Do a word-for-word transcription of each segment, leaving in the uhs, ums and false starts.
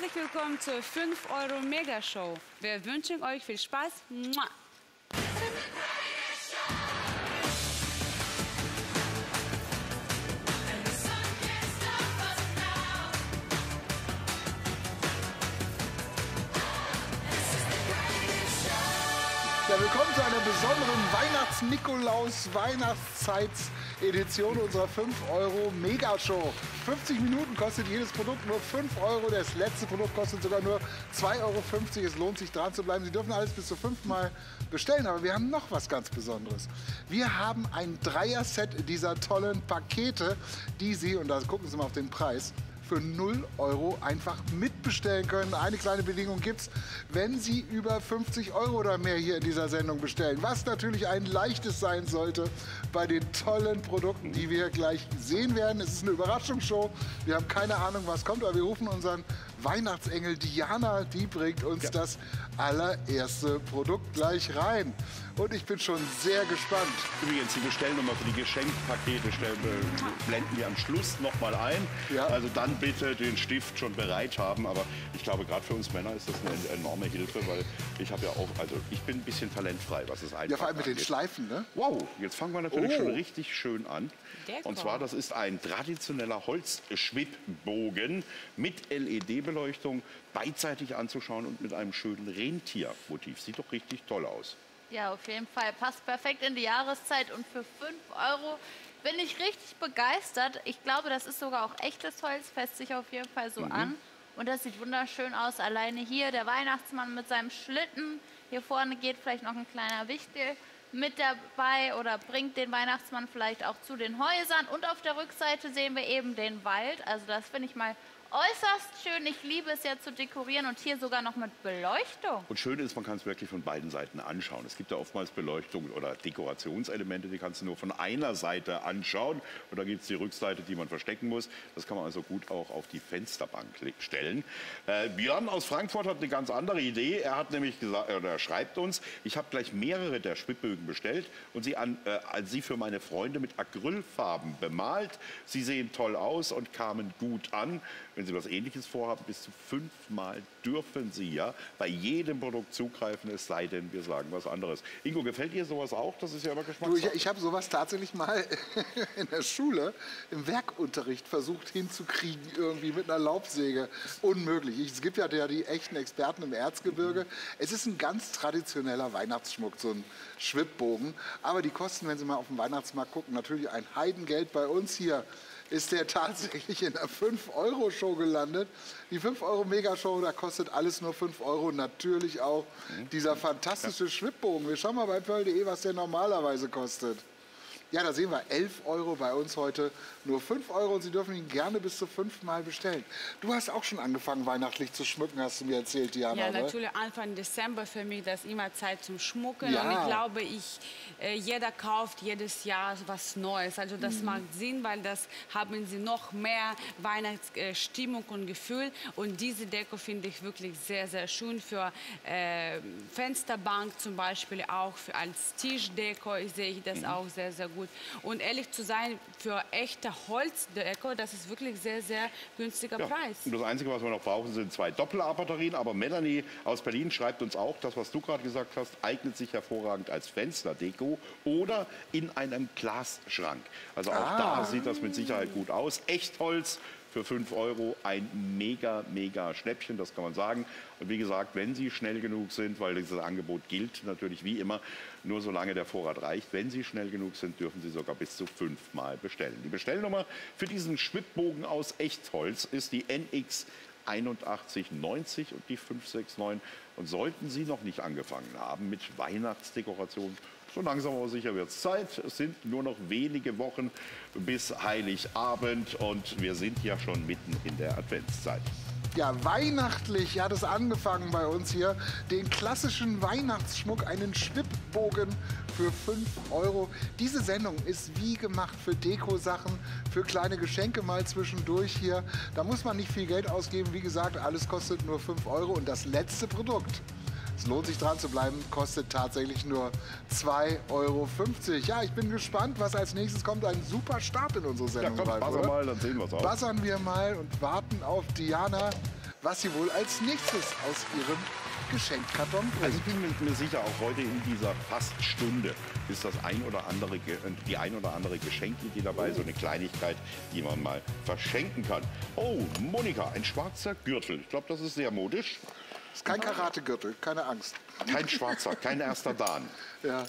Herzlich willkommen zur fünf Euro Mega Show. Wir wünschen euch viel Spaß. Mua. Ja, willkommen zu einer besonderen Weihnachts-Nikolaus-Weihnachtszeits-Edition unserer fünf Euro Mega Show. fünfzig Minuten kostet jedes Produkt nur fünf Euro. Das letzte Produkt kostet sogar nur zwei Euro fünfzig. Es lohnt sich, dran zu bleiben. Sie dürfen alles bis zu fünfmal bestellen. Aber wir haben noch was ganz Besonderes. Wir haben ein Dreier-Set dieser tollen Pakete, die Sie, und da gucken Sie mal auf den Preis, für null Euro einfach mitbestellen können. Eine kleine Bedingung gibt's, wenn Sie über fünfzig Euro oder mehr hier in dieser Sendung bestellen, was natürlich ein leichtes sein sollte bei den tollen Produkten, die wir gleich sehen werden. Es ist eine Überraschungsshow. Wir haben keine Ahnung, was kommt, aber wir rufen unseren Weihnachtsengel Diana, die bringt uns ja das allererste Produkt gleich rein. Und ich bin schon sehr gespannt. Übrigens, die Bestellnummer für die Geschenkpakete blenden wir am Schluss nochmal ein. Ja. Also dann bitte den Stift schon bereit haben. Aber ich glaube, gerade für uns Männer ist das eine enorme Hilfe, weil ich habe ja auch, also ich bin ein bisschen talentfrei, was es einfach. Ja, vor allem mit angeht. Den Schleifen, ne? Wow, jetzt fangen wir natürlich oh. schon richtig schön an. Der Und zwar, das ist ein traditioneller Holzschwibbogen mit L E D-Beleuchtung, beidseitig anzuschauen und mit einem schönen Rentiermotiv. Sieht doch richtig toll aus. Ja, auf jeden Fall. Passt perfekt in die Jahreszeit und für fünf Euro bin ich richtig begeistert. Ich glaube, das ist sogar auch echtes Holz, fässt sich auf jeden Fall so mhm. an. Und das sieht wunderschön aus. Alleine hier der Weihnachtsmann mit seinem Schlitten. Hier vorne geht vielleicht noch ein kleiner Wichtel mit dabei oder bringt den Weihnachtsmann vielleicht auch zu den Häusern. Und auf der Rückseite sehen wir eben den Wald. Also das finde ich mal äußerst schön. Ich liebe es ja zu dekorieren und hier sogar noch mit Beleuchtung. Und schön ist, man kann es wirklich von beiden Seiten anschauen. Es gibt ja oftmals Beleuchtung oder Dekorationselemente, die kannst du nur von einer Seite anschauen. Und da gibt es die Rückseite, die man verstecken muss. Das kann man also gut auch auf die Fensterbank stellen. Äh, Björn aus Frankfurt hat eine ganz andere Idee. Er hat nämlich gesagt, oder schreibt uns, ich habe gleich mehrere der Schwibbögen bestellt und sie, an, äh, sie für meine Freunde mit Acrylfarben bemalt. Sie sehen toll aus und kamen gut an. Wenn Sie was Ähnliches vorhaben, bis zu fünfmal dürfen Sie ja bei jedem Produkt zugreifen, es sei denn, wir sagen was anderes. Ingo, gefällt dir sowas auch? Das ist ja immer Geschmackssache. Du, ich ich habe sowas tatsächlich mal in der Schule im Werkunterricht versucht hinzukriegen, irgendwie mit einer Laubsäge. Unmöglich. Es gibt ja die echten Experten im Erzgebirge. Es ist ein ganz traditioneller Weihnachtsschmuck, so ein Schwibbogen. Aber die kosten, wenn Sie mal auf den Weihnachtsmarkt gucken, natürlich ein Heidengeld. Bei uns hier ist der tatsächlich in der fünf Euro Show gelandet. Die fünf Euro Mega Show, da kostet alles nur fünf Euro. Natürlich auch dieser fantastische Schwibbogen. Wir schauen mal bei Pearl punkt de, was der normalerweise kostet. Ja, da sehen wir elf Euro, bei uns heute nur fünf Euro. Und Sie dürfen ihn gerne bis zu fünfmal bestellen. Du hast auch schon angefangen, weihnachtlich zu schmücken, hast du mir erzählt, Diana. Ja, natürlich, oder? Anfang Dezember für mich, das ist immer Zeit zum Schmucken. Ja. Und ich glaube, ich, äh, jeder kauft jedes Jahr was Neues. Also das mhm. macht Sinn, weil das haben Sie noch mehr Weihnachtsstimmung äh, und Gefühl. Und diese Deko finde ich wirklich sehr, sehr schön für äh, Fensterbank zum Beispiel, auch für, als Tischdeko sehe ich das mhm. auch sehr, sehr gut. Und ehrlich zu sein, für echte Holzdeko, das ist wirklich sehr, sehr günstiger ja. Preis. Und das Einzige, was wir noch brauchen, sind zwei Doppel-A-Batterien. Aber Melanie aus Berlin schreibt uns auch, das, was du gerade gesagt hast, eignet sich hervorragend als Fensterdeko oder in einem Glasschrank. Also auch ah. da sieht das mit Sicherheit gut aus. Echtholz. Für fünf Euro ein mega, mega Schnäppchen, das kann man sagen. Und wie gesagt, wenn Sie schnell genug sind, weil dieses Angebot gilt natürlich wie immer, nur solange der Vorrat reicht. Wenn Sie schnell genug sind, dürfen Sie sogar bis zu fünfmal bestellen. Die Bestellnummer für diesen Schwibbogen aus Echtholz ist die N X acht eins neun null und die fünf sechs neun. Und sollten Sie noch nicht angefangen haben mit Weihnachtsdekorationen, so langsam aber sicher wird es Zeit. Es sind nur noch wenige Wochen bis Heiligabend und wir sind ja schon mitten in der Adventszeit. Ja, weihnachtlich hat es angefangen bei uns hier. Den klassischen Weihnachtsschmuck, einen Schwibbogen für fünf Euro. Diese Sendung ist wie gemacht für Dekosachen, für kleine Geschenke mal zwischendurch hier. Da muss man nicht viel Geld ausgeben. Wie gesagt, alles kostet nur fünf Euro und das letzte Produkt, es lohnt sich dran zu bleiben, kostet tatsächlich nur zwei Euro fünfzig. Ja, ich bin gespannt, was als nächstes kommt. Ein super Start in unsere Sendung. Ja, komm, buzzern mal, dann sehen wir es auch. Buzzern wir mal und warten auf Diana. was sie wohl als nächstes aus ihrem Geschenkkarton bringt. Also ich bin mir sicher, auch heute in dieser fast Stunde ist das ein oder andere, die ein oder andere Geschenkidee dabei, so eine Kleinigkeit, die man mal verschenken kann. Oh, Monika, ein schwarzer Gürtel. Ich glaube, das ist sehr modisch. Das ist kein Karategürtel, keine Angst. Kein schwarzer, kein erster Dan. Ja.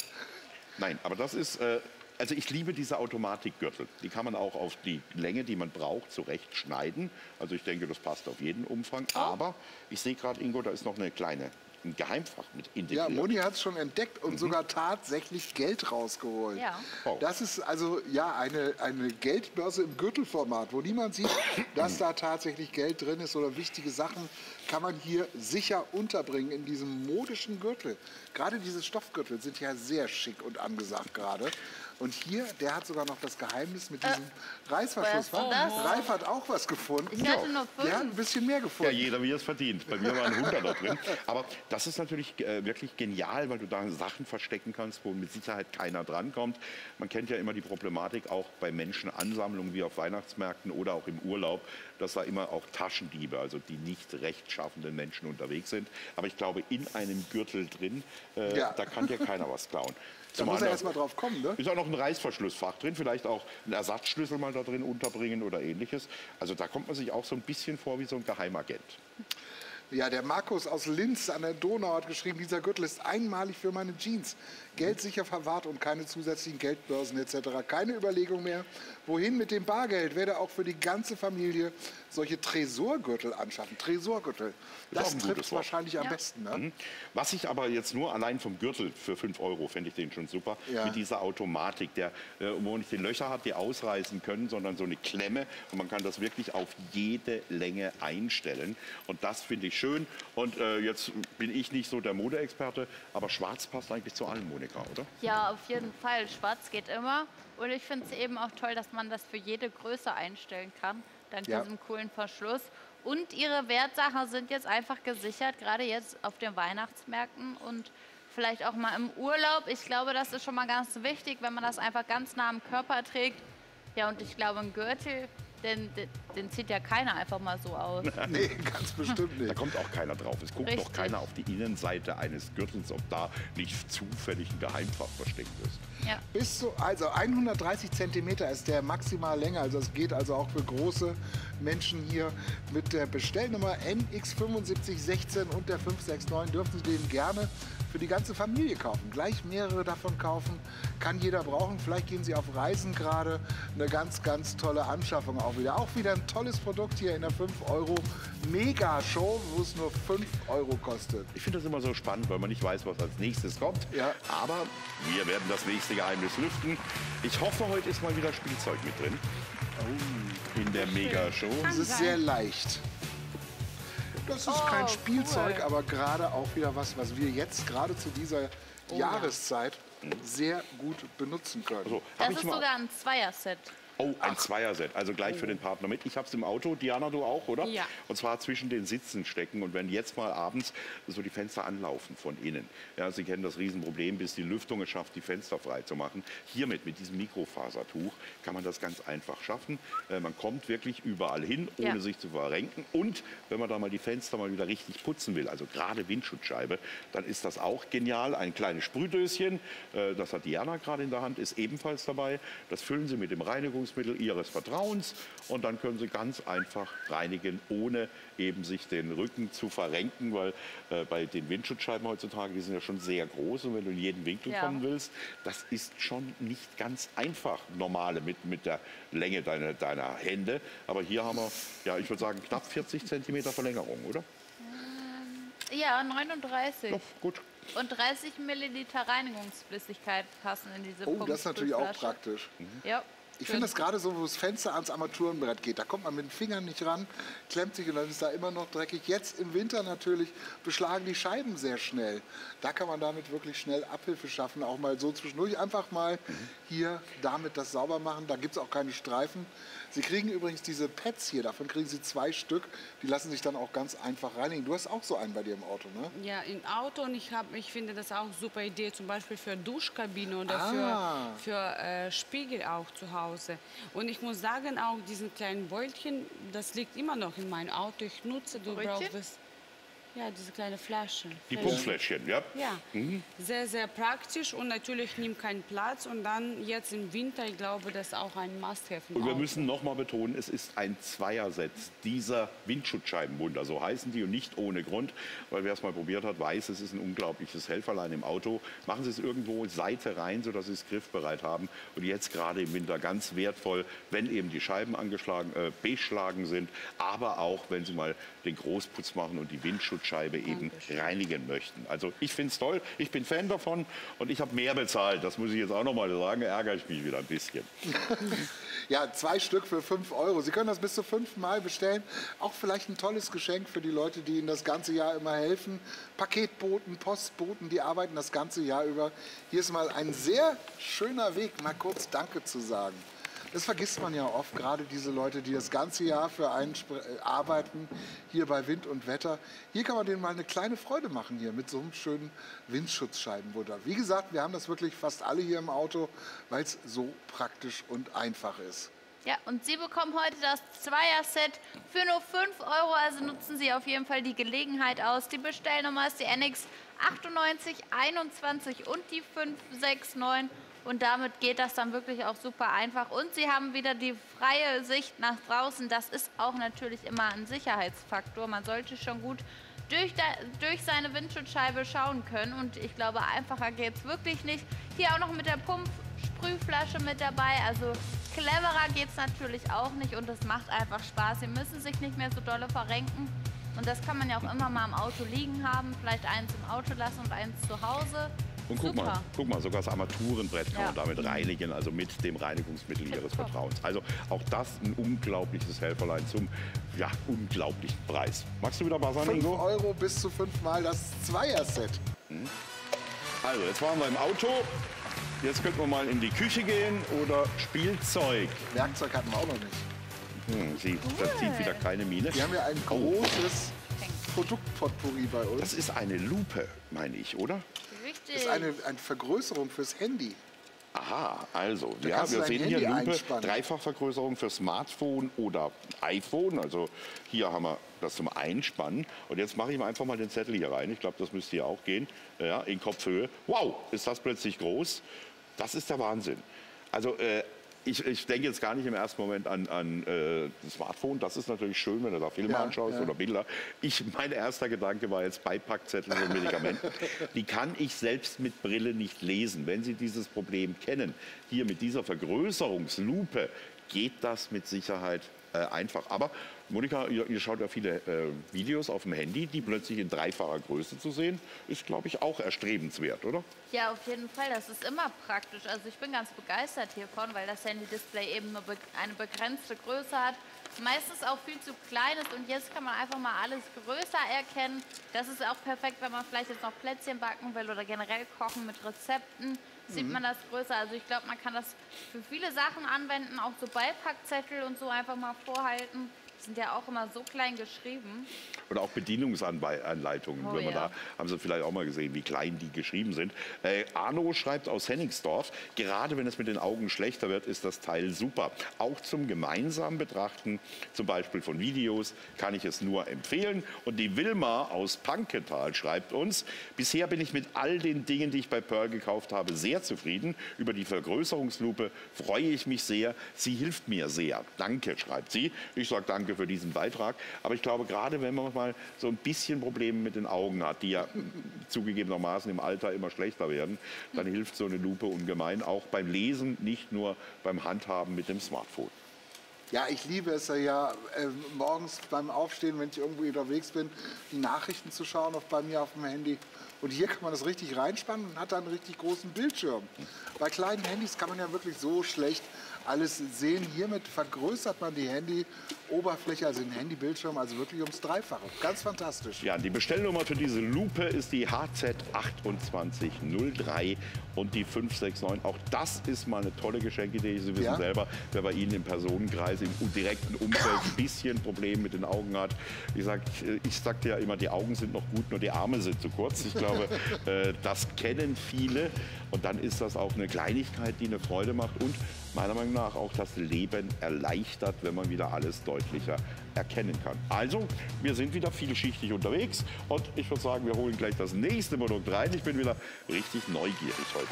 Nein, aber das ist... Äh, Also ich liebe diese Automatikgürtel. Die kann man auch auf die Länge, die man braucht, zurecht schneiden. Also ich denke, das passt auf jeden Umfang. Aber ich sehe gerade, Ingo, da ist noch eine kleine, ein Geheimfach mit integriert. Ja, Moni hat es schon entdeckt und mhm. sogar tatsächlich Geld rausgeholt. Ja. Oh. Das ist also ja eine, eine Geldbörse im Gürtelformat, wo niemand sieht, dass da tatsächlich Geld drin ist oder wichtige Sachen kann man hier sicher unterbringen in diesem modischen Gürtel. Gerade diese Stoffgürtel sind ja sehr schick und angesagt gerade. Und hier, der hat sogar noch das Geheimnis mit diesem äh, Reißverschluss. Ralf hat auch was gefunden. Ich hatte noch fünf. Der hat ein bisschen mehr gefunden. Ja, jeder wie er es verdient. Bei mir waren Hunderter drin. Aber das ist natürlich äh, wirklich genial, weil du da Sachen verstecken kannst, wo mit Sicherheit keiner drankommt. Man kennt ja immer die Problematik auch bei Menschenansammlungen wie auf Weihnachtsmärkten oder auch im Urlaub, dass da immer auch Taschendiebe, also die nicht rechtschaffenden Menschen unterwegs sind. Aber ich glaube, in einem Gürtel drin, äh, ja. da kann dir keiner was klauen. Da muss er erst mal drauf kommen, ne? Ist auch noch ein Reißverschlussfach drin, vielleicht auch einen Ersatzschlüssel mal da drin unterbringen oder ähnliches. Also da kommt man sich auch so ein bisschen vor wie so ein Geheimagent. Ja, der Markus aus Linz an der Donau hat geschrieben, dieser Gürtel ist einmalig für meine Jeans. Geld sicher verwahrt und keine zusätzlichen Geldbörsen et cetera. Keine Überlegung mehr, wohin mit dem Bargeld. Werde auch für die ganze Familie solche Tresorgürtel anschaffen. Tresorgürtel, das trifft wahrscheinlich am besten. Ne? Was ich aber jetzt nur allein vom Gürtel für fünf Euro, fände ich den schon super, ja. mit dieser Automatik, der, wo nicht die Löcher hat, die ausreißen können, sondern so eine Klemme. Und man kann das wirklich auf jede Länge einstellen. Und das finde ich schön. Und äh, jetzt bin ich nicht so der Modeexperte, aber schwarz passt eigentlich zu allem, Monika, oder? Ja, auf jeden Fall. Schwarz geht immer. Und ich finde es eben auch toll, dass man das für jede Größe einstellen kann, dank ja. diesem coolen Verschluss. Und ihre Wertsachen sind jetzt einfach gesichert, gerade jetzt auf den Weihnachtsmärkten und vielleicht auch mal im Urlaub. Ich glaube, das ist schon mal ganz wichtig, wenn man das einfach ganz nah am Körper trägt. Ja, und ich glaube, ein Gürtel... Den, den, den zieht ja keiner einfach mal so aus. Nee, ganz bestimmt nicht. Da kommt auch keiner drauf. Es guckt Richtig. Doch keiner auf die Innenseite eines Gürtels, ob da nicht zufällig ein Geheimfach versteckt ist. Ja. Bis zu, also hundertdreißig Zentimeter ist der maximal länger. Also es geht also auch für große Menschen hier mit der Bestellnummer N X sieben fünf eins sechs und der fünf sechs neun dürfen Sie den gerne für die ganze Familie kaufen. Gleich mehrere davon kaufen, kann jeder brauchen. Vielleicht gehen Sie auf Reisen gerade. Eine ganz, ganz tolle Anschaffung auch wieder. Auch wieder ein tolles Produkt hier in der fünf Euro Mega Show, wo es nur fünf Euro kostet. Ich finde das immer so spannend, weil man nicht weiß, was als nächstes kommt. Ja. Aber wir werden das nächste Geheimnis lüften. Ich hoffe, heute ist mal wieder Spielzeug mit drin. Oh, in der Mega-Show. Das ist sehr leicht. Das ist oh, kein Spielzeug, cool. aber gerade auch wieder was, was wir jetzt gerade zu dieser oh, Jahreszeit ja. sehr gut benutzen können. Also, das ist sogar ein Zweier-Set. Oh, ein Zweierset, also gleich für den Partner mit. Ich habe es im Auto, Diana, du auch, oder? Ja. Und zwar zwischen den Sitzen stecken und wenn jetzt mal abends so die Fenster anlaufen von innen. Ja, Sie kennen das Riesenproblem, bis die Lüftung es schafft, die Fenster frei zu machen. Hiermit, mit diesem Mikrofasertuch, kann man das ganz einfach schaffen. Äh, man kommt wirklich überall hin, ohne ja. sich zu verrenken. Und wenn man da mal die Fenster mal wieder richtig putzen will, also gerade Windschutzscheibe, dann ist das auch genial. Ein kleines Sprühdöschen, äh, das hat Diana gerade in der Hand, ist ebenfalls dabei. Das füllen Sie mit dem Reinigungs Mittel Ihres Vertrauens und dann können Sie ganz einfach reinigen, ohne eben sich den Rücken zu verrenken, weil äh, bei den Windschutzscheiben heutzutage, die sind ja schon sehr groß und wenn du in jeden Winkel ja. kommen willst, das ist schon nicht ganz einfach, normale mit, mit der Länge deiner, deiner Hände, aber hier haben wir, ja ich würde sagen, knapp vierzig Zentimeter Verlängerung, oder? Ja, neununddreißig. Doch, gut. Und dreißig Milliliter Reinigungsflüssigkeit passen in diese Pumpe. Oh, das ist natürlich auch praktisch. Mhm. Ja. Ich finde das gerade so, wo das Fenster ans Armaturenbrett geht. Da kommt man mit den Fingern nicht ran, klemmt sich und dann ist da immer noch dreckig. Jetzt im Winter natürlich beschlagen die Scheiben sehr schnell. Da kann man damit wirklich schnell Abhilfe schaffen. Auch mal so zwischendurch einfach mal hier damit das sauber machen. Da gibt es auch keine Streifen. Sie kriegen übrigens diese Pads hier, davon kriegen Sie zwei Stück. Die lassen sich dann auch ganz einfach reinigen. Du hast auch so einen bei dir im Auto, ne? Ja, im Auto und ich, hab, ich finde das auch eine super Idee, zum Beispiel für Duschkabine oder ah. für, für äh, Spiegel auch zu Hause. Hause. Und ich muss sagen, auch diesen kleinen Beutelchen, das liegt immer noch in meinem Auto. Ich nutze, du brauchst es. Ja, diese kleine Flasche. Die Pumpfläschchen, ja? Ja, mhm. Sehr, sehr praktisch und natürlich nimmt keinen Platz. Und dann jetzt im Winter, ich glaube, das ist auch ein Must-have. Und wir müssen nochmal betonen, es ist ein Zweiersatz dieser Windschutzscheibenwunder. So heißen die und nicht ohne Grund. Weil wer es mal probiert hat, weiß, es ist ein unglaubliches Helferlein im Auto. Machen Sie es irgendwo Seite rein, sodass Sie es griffbereit haben. Und jetzt gerade im Winter ganz wertvoll, wenn eben die Scheiben angeschlagen, äh, beschlagen sind. Aber auch, wenn Sie mal den Großputz machen und die Windschutz Scheibe eben reinigen möchten. Also ich finde es toll, ich bin Fan davon und ich habe mehr bezahlt. Das muss ich jetzt auch noch mal sagen, ärgere ich mich wieder ein bisschen. Ja, zwei Stück für fünf Euro. Sie können das bis zu fünfmal bestellen. Auch vielleicht ein tolles Geschenk für die Leute, die Ihnen das ganze Jahr immer helfen. Paketboten, Postboten, die arbeiten das ganze Jahr über. Hier ist mal ein sehr schöner Weg, mal kurz Danke zu sagen. Das vergisst man ja oft, gerade diese Leute, die das ganze Jahr für einen arbeiten, hier bei Wind und Wetter. Hier kann man denen mal eine kleine Freude machen, hier mit so einem schönen Windschutzscheibenwunder. Wie gesagt, wir haben das wirklich fast alle hier im Auto, weil es so praktisch und einfach ist. Ja, und Sie bekommen heute das Zweier-Set für nur fünf Euro, also nutzen Sie auf jeden Fall die Gelegenheit aus. Die Bestellnummer ist die N X acht neun eins zwei eins und die fünf sechs neun. Und damit geht das dann wirklich auch super einfach. Und Sie haben wieder die freie Sicht nach draußen. Das ist auch natürlich immer ein Sicherheitsfaktor. Man sollte schon gut durch, da, durch seine Windschutzscheibe schauen können. Und ich glaube, einfacher geht es wirklich nicht. Hier auch noch mit der Pump-Sprühflasche mit dabei. Also cleverer geht es natürlich auch nicht. Und das macht einfach Spaß. Sie müssen sich nicht mehr so dolle verrenken. Und das kann man ja auch immer mal im Auto liegen haben. Vielleicht eins im Auto lassen und eins zu Hause. Und guck Super. mal, guck mal, sogar das Armaturenbrett kann ja. man damit reinigen, also mit dem Reinigungsmittel Tipp Ihres Vertrauens. Also auch das ein unglaubliches Helferlein zum ja, unglaublichen Preis. Magst du wieder was sagen, Ingo? fünf Euro bis zu fünfmal das Zweier-Set. Also jetzt waren wir im Auto. Jetzt könnten wir mal in die Küche gehen oder Spielzeug. Werkzeug hatten wir auch noch nicht. Hm, sie cool. Das zieht wieder keine Miene. Wir haben ja ein großes oh. Produktportpourri bei uns. Das ist eine Lupe, meine ich, oder? Das ist eine, eine Vergrößerung fürs Handy. Aha, also, ja, wir sehen hier Lupe, Dreifachvergrößerung für Smartphone oder iPhone. Also hier haben wir das zum Einspannen. Und jetzt mache ich mal einfach mal den Zettel hier rein. Ich glaube, das müsste hier auch gehen, ja, in Kopfhöhe. Wow, ist das plötzlich groß. Das ist der Wahnsinn. Also, äh, Ich, ich denke jetzt gar nicht im ersten Moment an, an äh, das Smartphone. Das ist natürlich schön, wenn du da Filme ja, anschaust ja. oder Bilder. Ich, mein erster Gedanke war jetzt Beipackzettel für Medikamente. Die kann ich selbst mit Brille nicht lesen. Wenn Sie dieses Problem kennen, hier mit dieser Vergrößerungslupe, geht das mit Sicherheit äh, einfach. Aber Monika, ihr, ihr schaut ja viele äh, Videos auf dem Handy, die plötzlich in dreifacher Größe zu sehen, ist, glaube ich, auch erstrebenswert, oder? Ja, auf jeden Fall. Das ist immer praktisch. Also ich bin ganz begeistert hiervon, weil das Handy-Display eben nur be eine begrenzte Größe hat. Meistens auch viel zu klein ist und jetzt kann man einfach mal alles größer erkennen. Das ist auch perfekt, wenn man vielleicht jetzt noch Plätzchen backen will oder generell kochen mit Rezepten. Sieht man das größer. Also ich glaube, man kann das für viele Sachen anwenden, auch so Beipackzettel und so einfach mal vorhalten. Die sind ja auch immer so klein geschrieben. Oder auch Bedienungsanleitungen. Oh, wenn man ja. da, haben Sie vielleicht auch mal gesehen, wie klein die geschrieben sind. Äh, Arno schreibt aus Hennigsdorf, gerade wenn es mit den Augen schlechter wird, ist das Teil super. Auch zum gemeinsamen Betrachten, zum Beispiel von Videos, kann ich es nur empfehlen. Und die Wilma aus Panketal schreibt uns, bisher bin ich mit all den Dingen, die ich bei Pearl gekauft habe, sehr zufrieden. Über die Vergrößerungslupe freue ich mich sehr. Sie hilft mir sehr. Danke, schreibt sie. Ich sage danke für diesen Beitrag. Aber ich glaube, gerade wenn man mal so ein bisschen Probleme mit den Augen hat, die ja zugegebenermaßen im Alter immer schlechter werden, dann hilft so eine Lupe ungemein, auch beim Lesen, nicht nur beim Handhaben mit dem Smartphone. Ja, ich liebe es ja, äh, morgens beim Aufstehen, wenn ich irgendwo unterwegs bin, die Nachrichten zu schauen, auf, bei mir auf dem Handy. Und hier kann man das richtig reinspannen und hat dann einen richtig großen Bildschirm. Bei kleinen Handys kann man ja wirklich so schlecht alles sehen. Hiermit vergrößert man die Handyoberfläche, also den Handybildschirm, also wirklich ums Dreifache. Ganz fantastisch. Ja, die Bestellnummer für diese Lupe ist die H Z zwei acht null drei und die fünf sechs neun. Auch das ist mal eine tolle Geschenkidee. Sie wissen ja. selber, wer bei Ihnen im Personenkreis, im direkten Umfeld ein bisschen Probleme mit den Augen hat. Ich sag, ich sagte ja immer, die Augen sind noch gut, nur die Arme sind zu kurz. Ich glaube, glaube, äh, das kennen viele. Und dann ist das auch eine Kleinigkeit, die eine Freude macht und meiner Meinung nach auch das Leben erleichtert, wenn man wieder alles deutlicher erkennen kann. Also, wir sind wieder vielschichtig unterwegs und ich würde sagen, wir holen gleich das nächste Produkt rein. Ich bin wieder richtig neugierig heute.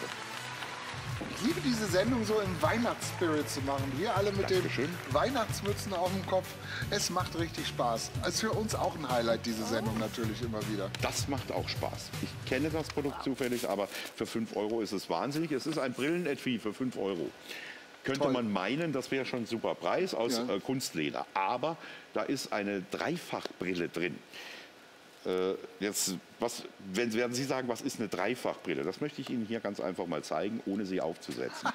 Ich liebe diese Sendung so im Weihnachtsspirit zu machen. Wir alle mit Dankeschön. Den Weihnachtsmützen auf dem Kopf. Es macht richtig Spaß. Es ist für uns auch ein Highlight, diese Sendung natürlich immer wieder. Das macht auch Spaß. Ich kenne das Produkt zufällig, aber für fünf Euro ist es wahnsinnig. Es ist ein Brillenetui für fünf Euro. Könnte Toll. Man meinen, das wäre schon ein super Preis aus ja. äh, Kunstleder. Aber da ist eine Dreifachbrille drin. Jetzt, was, wenn, werden Sie sagen, was ist eine Dreifachbrille? Das möchte ich Ihnen hier ganz einfach mal zeigen, ohne sie aufzusetzen.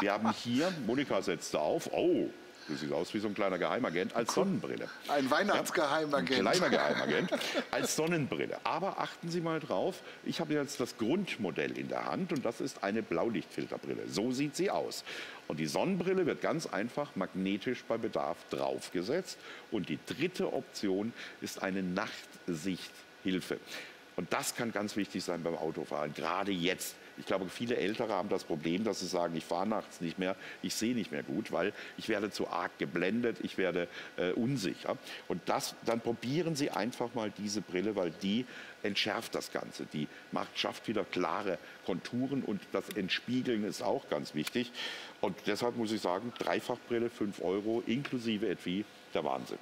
Wir haben hier, Monika setzt da auf, oh, das sieht aus wie so ein kleiner Geheimagent, als Sonnenbrille. Ein Weihnachtsgeheimagent. Ja, ein kleiner Geheimagent, als Sonnenbrille. Aber achten Sie mal drauf, ich habe jetzt das Grundmodell in der Hand und das ist eine Blaulichtfilterbrille. So sieht sie aus. Und die Sonnenbrille wird ganz einfach magnetisch bei Bedarf draufgesetzt. Und die dritte Option ist eine Nachtsichthilfe. Und das kann ganz wichtig sein beim Autofahren, gerade jetzt. Ich glaube, viele Ältere haben das Problem, dass sie sagen, ich fahre nachts nicht mehr, ich sehe nicht mehr gut, weil ich werde zu arg geblendet, ich werde äh, unsicher. Und das, dann probieren Sie einfach mal diese Brille, weil die entschärft das Ganze. Die macht, schafft wieder klare Konturen und das Entspiegeln ist auch ganz wichtig. Und deshalb muss ich sagen, Dreifachbrille, fünf Euro, inklusive Etui, der Wahnsinn.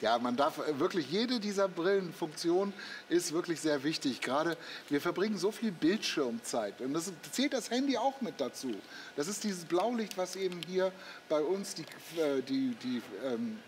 Ja, man darf wirklich, jede dieser Brillenfunktionen ist wirklich sehr wichtig. Gerade wir verbringen so viel Bildschirmzeit und das zählt das Handy auch mit dazu. Das ist dieses Blaulicht, was eben hier bei uns die, die, die ähm,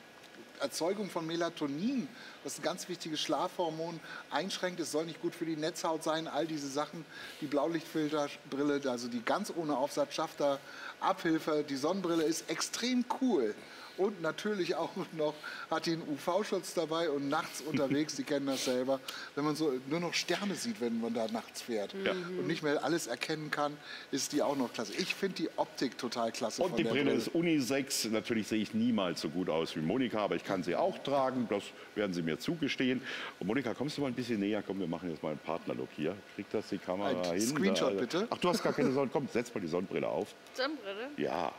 Erzeugung von Melatonin, das ist ein ganz wichtiges Schlafhormon, einschränkt. Es soll nicht gut für die Netzhaut sein, all diese Sachen. Die Blaulichtfilterbrille, also die ganz ohne Aufsatz schafft da Abhilfe. Die Sonnenbrille ist extrem cool. Und natürlich auch noch hat die einen U V-Schutz dabei und nachts unterwegs, die kennen das selber, wenn man so nur noch Sterne sieht, wenn man da nachts fährt ja. und nicht mehr alles erkennen kann, ist die auch noch klasse. Ich finde die Optik total klasse. Und von die der Brille, Brille ist Unisex. Natürlich sehe ich niemals so gut aus wie Monika, aber ich kann sie auch tragen, das werden Sie mir zugestehen. Und Monika, kommst du mal ein bisschen näher? Komm, wir machen jetzt mal einen Partnerlook hier. Kriegt das die Kamera ein hin? Ein Screenshot da, bitte. Ach, du hast gar keine Sonnenbrille. Komm, setz mal die Sonnenbrille auf. Sonnenbrille? Ja.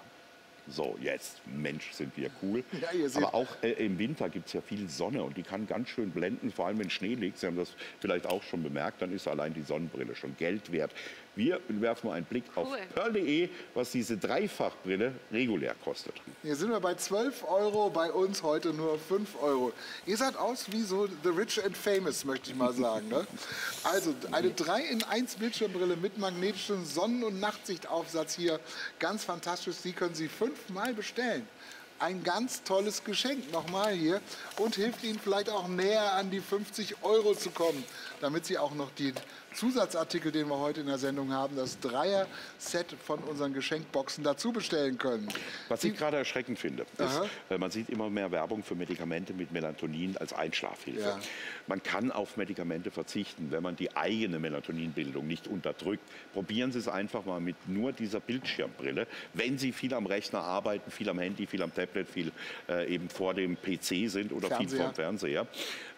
So, jetzt, Mensch, sind wir cool. Ja, aber auch äh, im Winter gibt es ja viel Sonne und die kann ganz schön blenden, vor allem wenn Schnee liegt. Sie haben das vielleicht auch schon bemerkt, dann ist allein die Sonnenbrille schon Geld wert. Wir werfen mal einen Blick cool. auf Pearl punkt de, was diese Dreifachbrille regulär kostet. Hier sind wir bei zwölf Euro, bei uns heute nur fünf Euro. Ihr seid aus wie so The Rich and Famous, möchte ich mal sagen. Ne? Also eine drei in eins Bildschirmbrille mit magnetischem Sonnen- und Nachtsichtaufsatz hier. Ganz fantastisch, die können Sie fünfmal bestellen. Ein ganz tolles Geschenk nochmal hier und hilft Ihnen vielleicht auch näher an die fünfzig Euro zu kommen, damit Sie auch noch den Zusatzartikel, den wir heute in der Sendung haben, das Dreier-Set von unseren Geschenkboxen dazu bestellen können. Was ich gerade erschreckend finde, ist, weil man sieht immer mehr Werbung für Medikamente mit Melatonin als Einschlafhilfe. Ja. Man kann auf Medikamente verzichten, wenn man die eigene Melatoninbildung nicht unterdrückt. Probieren Sie es einfach mal mit nur dieser Bildschirmbrille, wenn Sie viel am Rechner arbeiten, viel am Handy, viel am Tablet, viel äh, eben vor dem P C sind oder Fernseher. viel vorm Fernseher.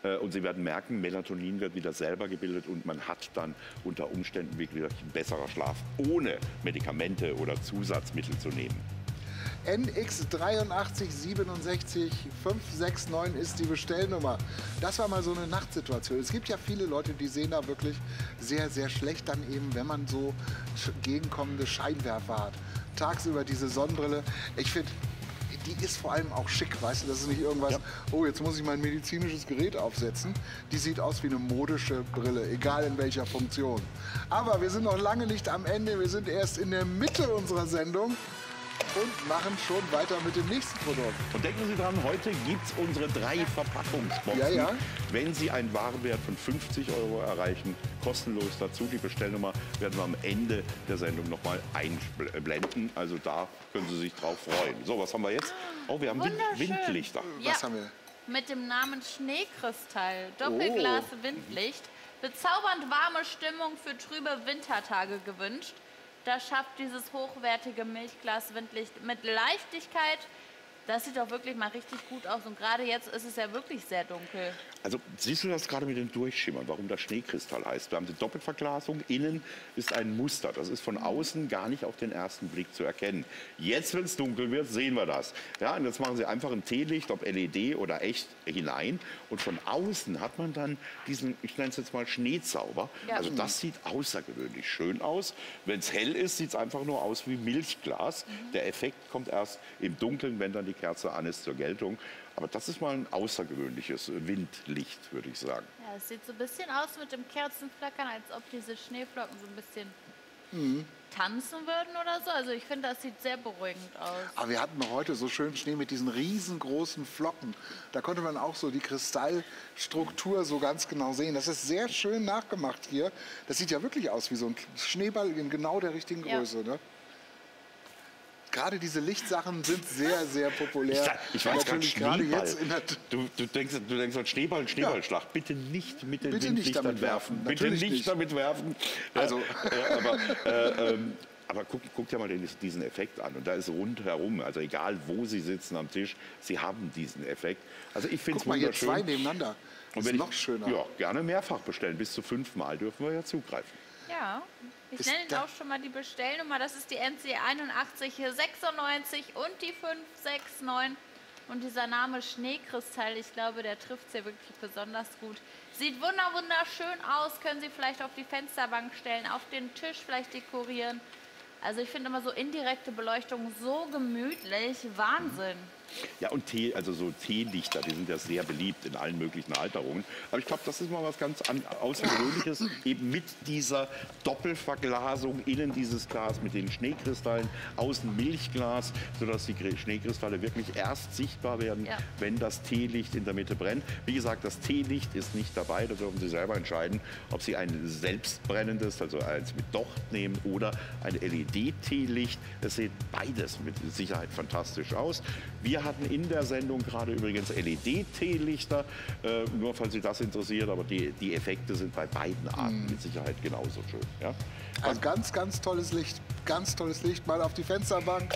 Äh, und Sie werden merken, Melatonin wird wieder selber gebildet und man hat dann unter Umständen wirklich ein besserer Schlaf, ohne Medikamente oder Zusatzmittel zu nehmen. N X drei acht sechs sieben fünf sechs neun ist die Bestellnummer. Das war mal so eine Nachtsituation. Es gibt ja viele Leute, die sehen da wirklich sehr, sehr schlecht dann eben, wenn man so gegenkommende Scheinwerfer hat. Tagsüber diese Sonnenbrille. Ich finde, die ist vor allem auch schick, weißt du, das ist nicht irgendwas, ja. oh, jetzt muss ich mein medizinisches Gerät aufsetzen. Die sieht aus wie eine modische Brille, egal in welcher Funktion. Aber wir sind noch lange nicht am Ende, wir sind erst in der Mitte unserer Sendung und machen schon weiter mit dem nächsten Produkt. Und denken Sie dran, heute gibt es unsere drei Verpackungsboxen. Ja, ja. Wenn Sie einen Warenwert von fünfzig Euro erreichen, kostenlos dazu. Die Bestellnummer werden wir am Ende der Sendung noch mal einblenden. Also da können Sie sich drauf freuen. So, was haben wir jetzt? Oh, wir haben die Windlichter. Ja. Was haben wir? Mit dem Namen Schneekristall, Doppelglas oh. Windlicht. Bezaubernd warme Stimmung für trübe Wintertage gewünscht. Das schafft dieses hochwertige Milchglas Windlicht mit Leichtigkeit, Das sieht doch wirklich mal richtig gut aus. Und gerade jetzt ist es ja wirklich sehr dunkel. Also siehst du das gerade mit dem Durchschimmern, warum das Schneekristall heißt? Wir haben die Doppelverglasung. Innen ist ein Muster. Das ist von außen gar nicht auf den ersten Blick zu erkennen. Jetzt, wenn es dunkel wird, sehen wir das. Ja, und jetzt machen Sie einfach ein Teelicht, ob L E D oder echt, hinein. Und von außen hat man dann diesen, ich nenne es jetzt mal Schneezauber. Ja. Also das sieht außergewöhnlich schön aus. Wenn es hell ist, sieht es einfach nur aus wie Milchglas. Mhm. Der Effekt kommt erst im Dunkeln, wenn dann die Kerze an ist, zur Geltung. Aber das ist mal ein außergewöhnliches Windlicht, würde ich sagen. Ja, es sieht so ein bisschen aus mit dem Kerzenflackern, als ob diese Schneeflocken so ein bisschen mhm. tanzen würden oder so. Also ich finde, das sieht sehr beruhigend aus. Aber wir hatten heute so schönen Schnee mit diesen riesengroßen Flocken. Da konnte man auch so die Kristallstruktur so ganz genau sehen. Das ist sehr schön nachgemacht hier. Das sieht ja wirklich aus wie so ein Schneeball in genau der richtigen Größe, ja, ne? Gerade diese Lichtsachen sind sehr, sehr populär. Ich, ich weiß natürlich gerade jetzt in der du, du denkst, du denkst an Schneeball, Schneeballschlag. Ja. Bitte nicht mit den Bitte nicht damit werfen. Bitte nicht, nicht damit werfen. Also, ja, aber äh, ähm, aber guck, guck dir mal den, diesen Effekt an. Und da ist rundherum, also egal wo Sie sitzen am Tisch, Sie haben diesen Effekt. Also ich finde es wunderschön. Guck mal, hier zwei nebeneinander. Das ist noch schöner. Ja, gerne mehrfach bestellen. Bis zu fünfmal dürfen wir ja zugreifen. Ja, ich ist nenne Ihnen auch schon mal die Bestellnummer. Das ist die N C einundachtzig sechsundneunzig und die fünf sechs neun. Und dieser Name Schneekristall, ich glaube, der trifft es hier wirklich besonders gut. Sieht wunder wunderschön aus. Können Sie vielleicht auf die Fensterbank stellen, auf den Tisch vielleicht dekorieren. Also ich finde immer so indirekte Beleuchtung so gemütlich. Wahnsinn. Ja, und Tee, also so Teelichter, die sind ja sehr beliebt in allen möglichen Halterungen. Aber ich glaube, das ist mal was ganz Außergewöhnliches, eben mit dieser Doppelverglasung, innen dieses Glas mit den Schneekristallen, außen Milchglas, sodass die Schneekristalle wirklich erst sichtbar werden, ja, wenn das Teelicht in der Mitte brennt. Wie gesagt, das Teelicht ist nicht dabei, da dürfen Sie selber entscheiden, ob Sie ein selbstbrennendes, also eins mit Docht nehmen oder ein L E D-Teelicht. Es sieht beides mit Sicherheit fantastisch aus. Wir hatten in der Sendung gerade übrigens L E D-Teelichter, äh, nur falls Sie das interessiert, aber die, die Effekte sind bei beiden Arten mm. mit Sicherheit genauso schön. Ja? Also ein ganz, ganz tolles Licht, ganz tolles Licht, mal auf die Fensterbank,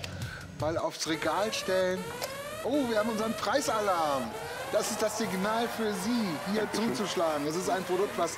mal aufs Regal stellen. Oh, wir haben unseren Preisalarm. Das ist das Signal für Sie, hier Dankeschön. zuzuschlagen. Es ist ein Produkt, was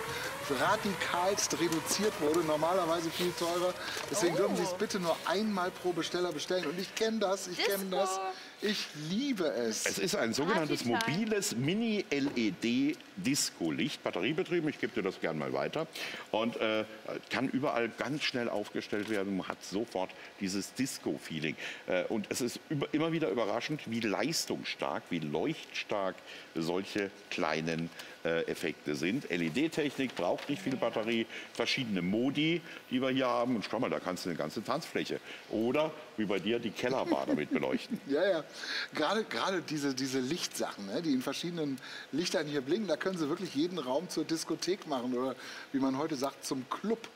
radikalst reduziert wurde, normalerweise viel teurer. Deswegen oh. dürfen Sie es bitte nur einmal pro Besteller bestellen. Und ich kenne das, ich kenne das. Ich liebe es. Es ist ein sogenanntes mobiles Mini-L E D-Disco-Licht, batteriebetrieben. Ich gebe dir das gerne mal weiter. Und äh, kann überall ganz schnell aufgestellt werden. Man hat sofort dieses Disco-Feeling. Äh, und es ist über, immer wieder überraschend, wie leistungsstark, wie leuchtstark solche kleinen äh, Effekte sind. L E D-Technik braucht nicht viel Batterie. Verschiedene Modi, die wir hier haben. Und schau mal, da kannst du eine ganze Tanzfläche oder, wie bei dir, die Kellerbar damit beleuchten. Ja, ja. Gerade, gerade diese, diese Lichtsachen, ne, die in verschiedenen Lichtern hier blinken, da können Sie wirklich jeden Raum zur Diskothek machen oder wie man heute sagt, zum Club.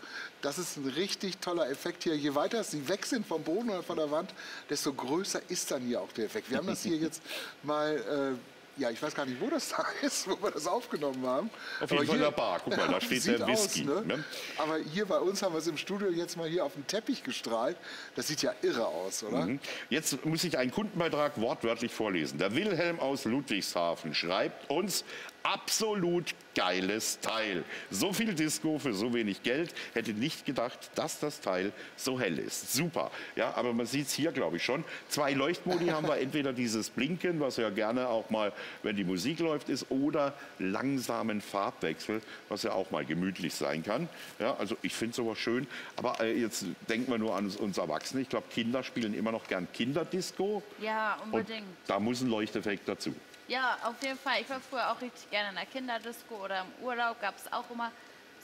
Das ist ein richtig toller Effekt hier. Je weiter Sie weg sind vom Boden oder von der Wand, desto größer ist dann hier auch der Effekt. Wir haben das hier jetzt mal... Äh, ja, ich weiß gar nicht, wo das da ist, wo wir das aufgenommen haben. Auf jeden Fall in der Bar. Guck mal, da steht der Whisky. Aus, ne? Ne? Aber hier bei uns haben wir es im Studio jetzt mal hier auf den Teppich gestrahlt. Das sieht ja irre aus, oder? Mhm. Jetzt muss ich einen Kundenbeitrag wortwörtlich vorlesen. Der Wilhelm aus Ludwigshafen schreibt uns: absolut geiles Teil. So viel Disco für so wenig Geld. Hätte nicht gedacht, dass das Teil so hell ist. Super. Ja, aber man sieht es hier, glaube ich, schon. Zwei Leuchtmodi haben wir. Entweder dieses Blinken, was ja gerne auch mal, wenn die Musik läuft, ist, oder langsamen Farbwechsel, was ja auch mal gemütlich sein kann. Ja, also ich finde sowas schön. Aber äh, jetzt denken wir nur an uns, uns Erwachsene. Ich glaube, Kinder spielen immer noch gern Kinderdisco. Ja, unbedingt. Und da muss ein Leuchteffekt dazu. Ja, auf jeden Fall. Ich war früher auch richtig gerne in der Kinderdisco oder im Urlaub. Gab es auch immer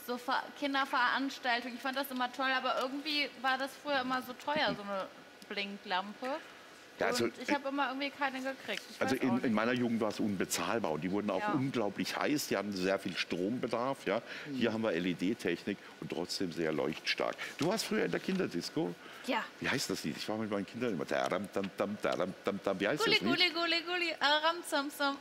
so Ver- Kinderveranstaltungen. Ich fand das immer toll, aber irgendwie war das früher immer so teuer, so eine Blinklampe. Ja, also, und ich habe immer irgendwie keine gekriegt. Ich also in, in meiner Jugend war es unbezahlbar und die wurden auch ja. unglaublich heiß. Die hatten sehr viel Strombedarf. Ja. Mhm. Hier haben wir L E D-Technik und trotzdem sehr leuchtstark. Du warst früher in der Kinderdisco? Ja. Wie heißt das Lied? Ich war mit meinen Kindern immer. Daram, dam, dam, daram, dam, dam. Wie heißt gulli, das Lied? Gulli, gulli, gulli, aram, sam, sam.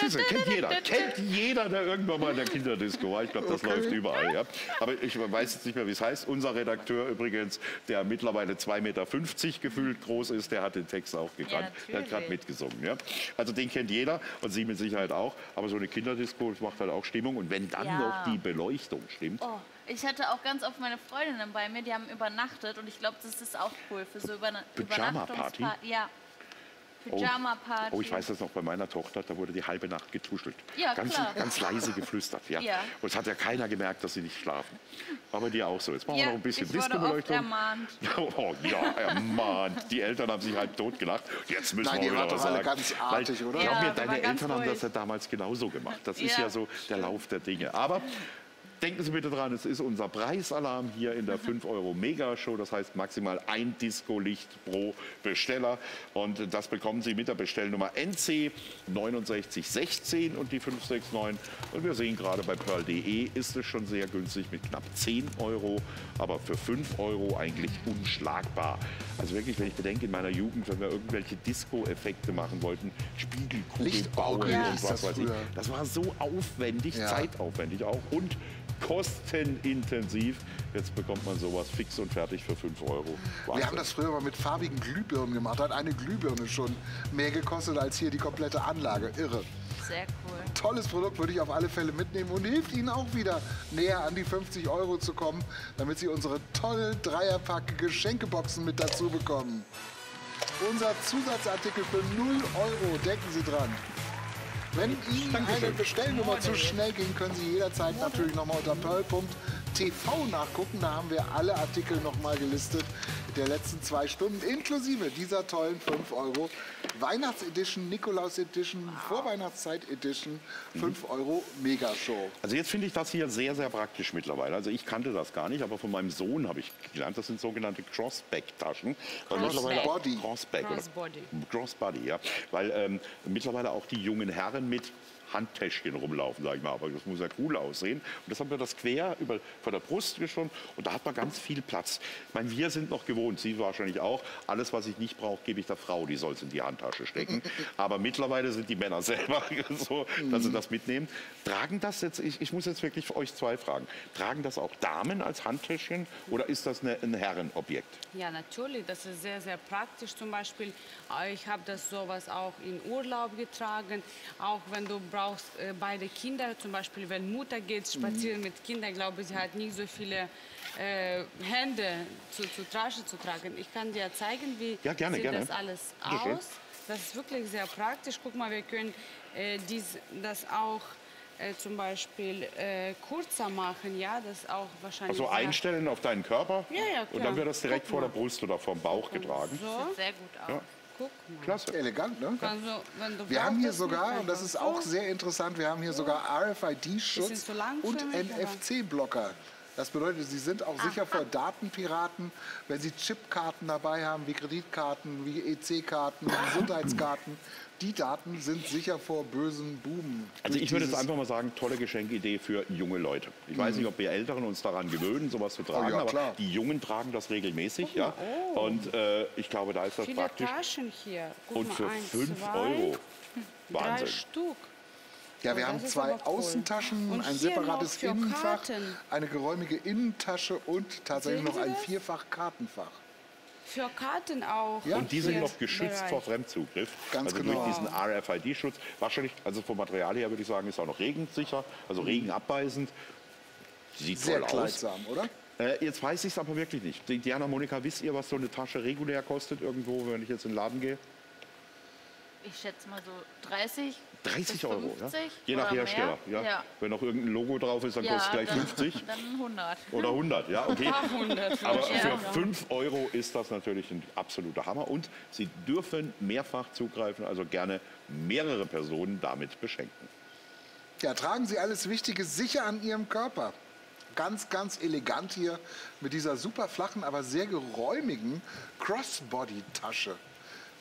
Siehst du, kennt jeder. Kennt jeder, der irgendwann mal in der Kinderdisco war. Ich glaube, das okay. läuft überall. Ja. Aber ich weiß jetzt nicht mehr, wie es heißt. Unser Redakteur übrigens, der mittlerweile zwei zwei Meter fünfzig gefühlt groß ist, der hat den Text auch gekannt. Ja, der hat gerade mitgesungen. Ja. Also den kennt jeder und sie mit Sicherheit auch. Aber so eine Kinderdisco macht halt auch Stimmung. Und wenn dann ja. noch die Beleuchtung stimmt. Oh. Ich hatte auch ganz oft meine Freundinnen bei mir, die haben übernachtet. Und ich glaube, das ist auch cool für so Überna Übernachtungsparty. Ja. Pyjama-Party. Oh, ich weiß das noch bei meiner Tochter, da wurde die halbe Nacht getuschelt. Ja, ganz, klar. ganz leise geflüstert. Ja. Ja. Und es hat ja keiner gemerkt, dass sie nicht schlafen. Aber dir auch so. Jetzt machen ja, wir noch ein bisschen Disco-Beleuchtung. Ermahnt. Oh, ja, ermahnt. Die Eltern haben sich halb tot gelacht. Jetzt müssen Nein, wir wieder was sagen. Ganz artig, oder? Ja, mir, deine Eltern ruhig. haben das ja damals genauso gemacht. Das ja. ist ja so der Lauf der Dinge. Aber denken Sie bitte dran, es ist unser Preisalarm hier in der fünf Euro Mega Show. Das heißt maximal ein Disco-Licht pro Besteller. Und das bekommen Sie mit der Bestellnummer N C neun sechs eins sechs und die fünf sechs neun. Und wir sehen gerade bei Pearl punkt de ist es schon sehr günstig mit knapp zehn Euro. Aber für fünf Euro eigentlich unschlagbar. Also wirklich, wenn ich bedenke, in meiner Jugend, wenn wir irgendwelche Disco-Effekte machen wollten, Spiegelkugeln bauen ja. und was weiß ich. Das war so aufwendig, ja. zeitaufwendig auch. Und kostenintensiv. Jetzt bekommt man sowas fix und fertig für fünf Euro. Wahnsinn. Wir haben das früher mal mit farbigen Glühbirnen gemacht. Hat eine Glühbirne schon mehr gekostet als hier die komplette Anlage. Irre. Sehr cool. Tolles Produkt, würde ich auf alle Fälle mitnehmen und hilft Ihnen auch wieder näher an die fünfzig Euro zu kommen, damit Sie unsere tolle Dreierpack Geschenkeboxen mit dazu bekommen. Unser Zusatzartikel für null Euro. Denken Sie dran. Wenn Ihnen eine Bestellnummer zu schnell ging, können Sie jederzeit natürlich nochmal unter pearl punkt tv nachgucken. Da haben wir alle Artikel nochmal gelistet der letzten zwei Stunden, inklusive dieser tollen fünf Euro Weihnachts-Edition, Nikolaus-Edition, Vorweihnachtszeit-Edition, fünf Euro Mega Show. Also jetzt finde ich das hier sehr, sehr praktisch mittlerweile. Also ich kannte das gar nicht, aber von meinem Sohn habe ich gelernt, das sind sogenannte Crossback-Taschen. Crossbody. Crossback. Crossbody. Crossbody, ja. Weil ähm, mittlerweile auch die jungen Herren mit Handtäschchen rumlaufen, sage ich mal, aber das muss ja cool aussehen. Und das haben wir das quer über, von der Brust geschoben und da hat man ganz viel Platz. Ich meine, wir sind noch gewohnt, Sie wahrscheinlich auch, alles, was ich nicht brauche, gebe ich der Frau, die soll es in die Handtasche stecken. Aber mittlerweile sind die Männer selber so, dass sie das mitnehmen. Tragen das jetzt, ich, ich muss jetzt wirklich für euch zwei fragen, tragen das auch Damen als Handtäschchen oder ist das eine, ein Herrenobjekt? Ja, natürlich, das ist sehr, sehr praktisch. Zum Beispiel, ich habe das sowas auch in Urlaub getragen, auch wenn du brauchst, auch beide Kinder, zum Beispiel wenn Mutter geht spazieren mhm. mit Kindern, glaube ich, sie hat nicht so viele äh, Hände zu, zu Tasche zu tragen. Ich kann dir zeigen, wie ja, gerne, sieht gerne. das alles aus. Das ist wirklich sehr praktisch. Guck mal, wir können äh, dies, das auch äh, zum Beispiel äh, kürzer machen, ja, das auch wahrscheinlich. Also einstellen auf deinen Körper ja, ja, und dann wird das direkt vor der Brust oder vom Bauch getragen. So. Sieht sehr gut aus. Ja. Klasse. Elegant, ne? Wir haben hier sogar, und das ist auch sehr interessant, wir haben hier sogar R F I D-Schutz und N F C-Blocker. Das bedeutet, Sie sind auch sicher vor Datenpiraten, wenn Sie Chipkarten dabei haben, wie Kreditkarten, wie E C-Karten, Gesundheitskarten. Die Daten sind sicher vor bösen Buben. Also ich würde jetzt einfach mal sagen, tolle Geschenkidee für junge Leute. Ich mhm. weiß nicht, ob wir Älteren uns daran gewöhnen, sowas zu tragen, oh ja, aber klar. die Jungen tragen das regelmäßig. Oh, ja. oh. Und äh, ich glaube, da ist das Viele praktisch. Taschen hier. Guck Und für fünf Euro. Wahnsinn. Drei Stück. Ja, wir oh, haben zwei Außentaschen, cool. ein separates Innenfach, Karten. eine geräumige Innentasche und tatsächlich noch ein Vierfach-Kartenfach. Für Karten auch. Ja. Und die sind noch geschützt Bereich. vor Fremdzugriff. Ganz also genau. durch diesen R F I D-Schutz. Wahrscheinlich, also vom Material her würde ich sagen, ist auch noch regensicher, also regenabweisend. Sieht Sehr toll kleidsam, aus. oder? Äh, jetzt weiß ich es aber wirklich nicht. Diana, Monika, wisst ihr, was so eine Tasche regulär kostet irgendwo, wenn ich jetzt in den Laden gehe? Ich schätze mal so dreißig Euro, ja? Je nach Hersteller. Ja. Ja. Wenn noch irgendein Logo drauf ist, dann ja, kostet es gleich dann, fünfzig. Dann hundert. Oder hundert, ja, okay. hundert. Aber für fünf Euro ist das natürlich ein absoluter Hammer. Und Sie dürfen mehrfach zugreifen, also gerne mehrere Personen damit beschenken. Ja, tragen Sie alles Wichtige sicher an Ihrem Körper. Ganz, ganz elegant hier mit dieser super flachen, aber sehr geräumigen Crossbody-Tasche.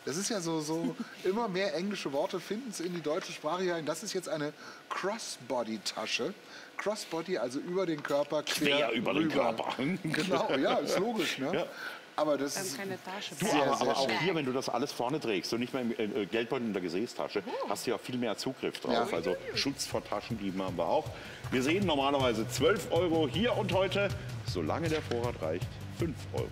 Das ist ja so, so, immer mehr englische Worte finden es in die deutsche Sprache hinein. Das ist jetzt eine Crossbody-Tasche. Crossbody, also über den Körper, quer, quer über rüber. den Körper. Genau, ja, ist logisch, ne? Ja. Aber das ist keine Tasche. Du, sehr, aber, sehr aber auch hier, wenn du das alles vorne trägst und nicht mehr im äh, Geldbeutel in der Gesäßtasche, oh. hast du ja viel mehr Zugriff drauf. Ja. Also Schutz vor Taschendieben haben wir auch. Wir sehen normalerweise zwölf Euro hier und heute, solange der Vorrat reicht, fünf Euro.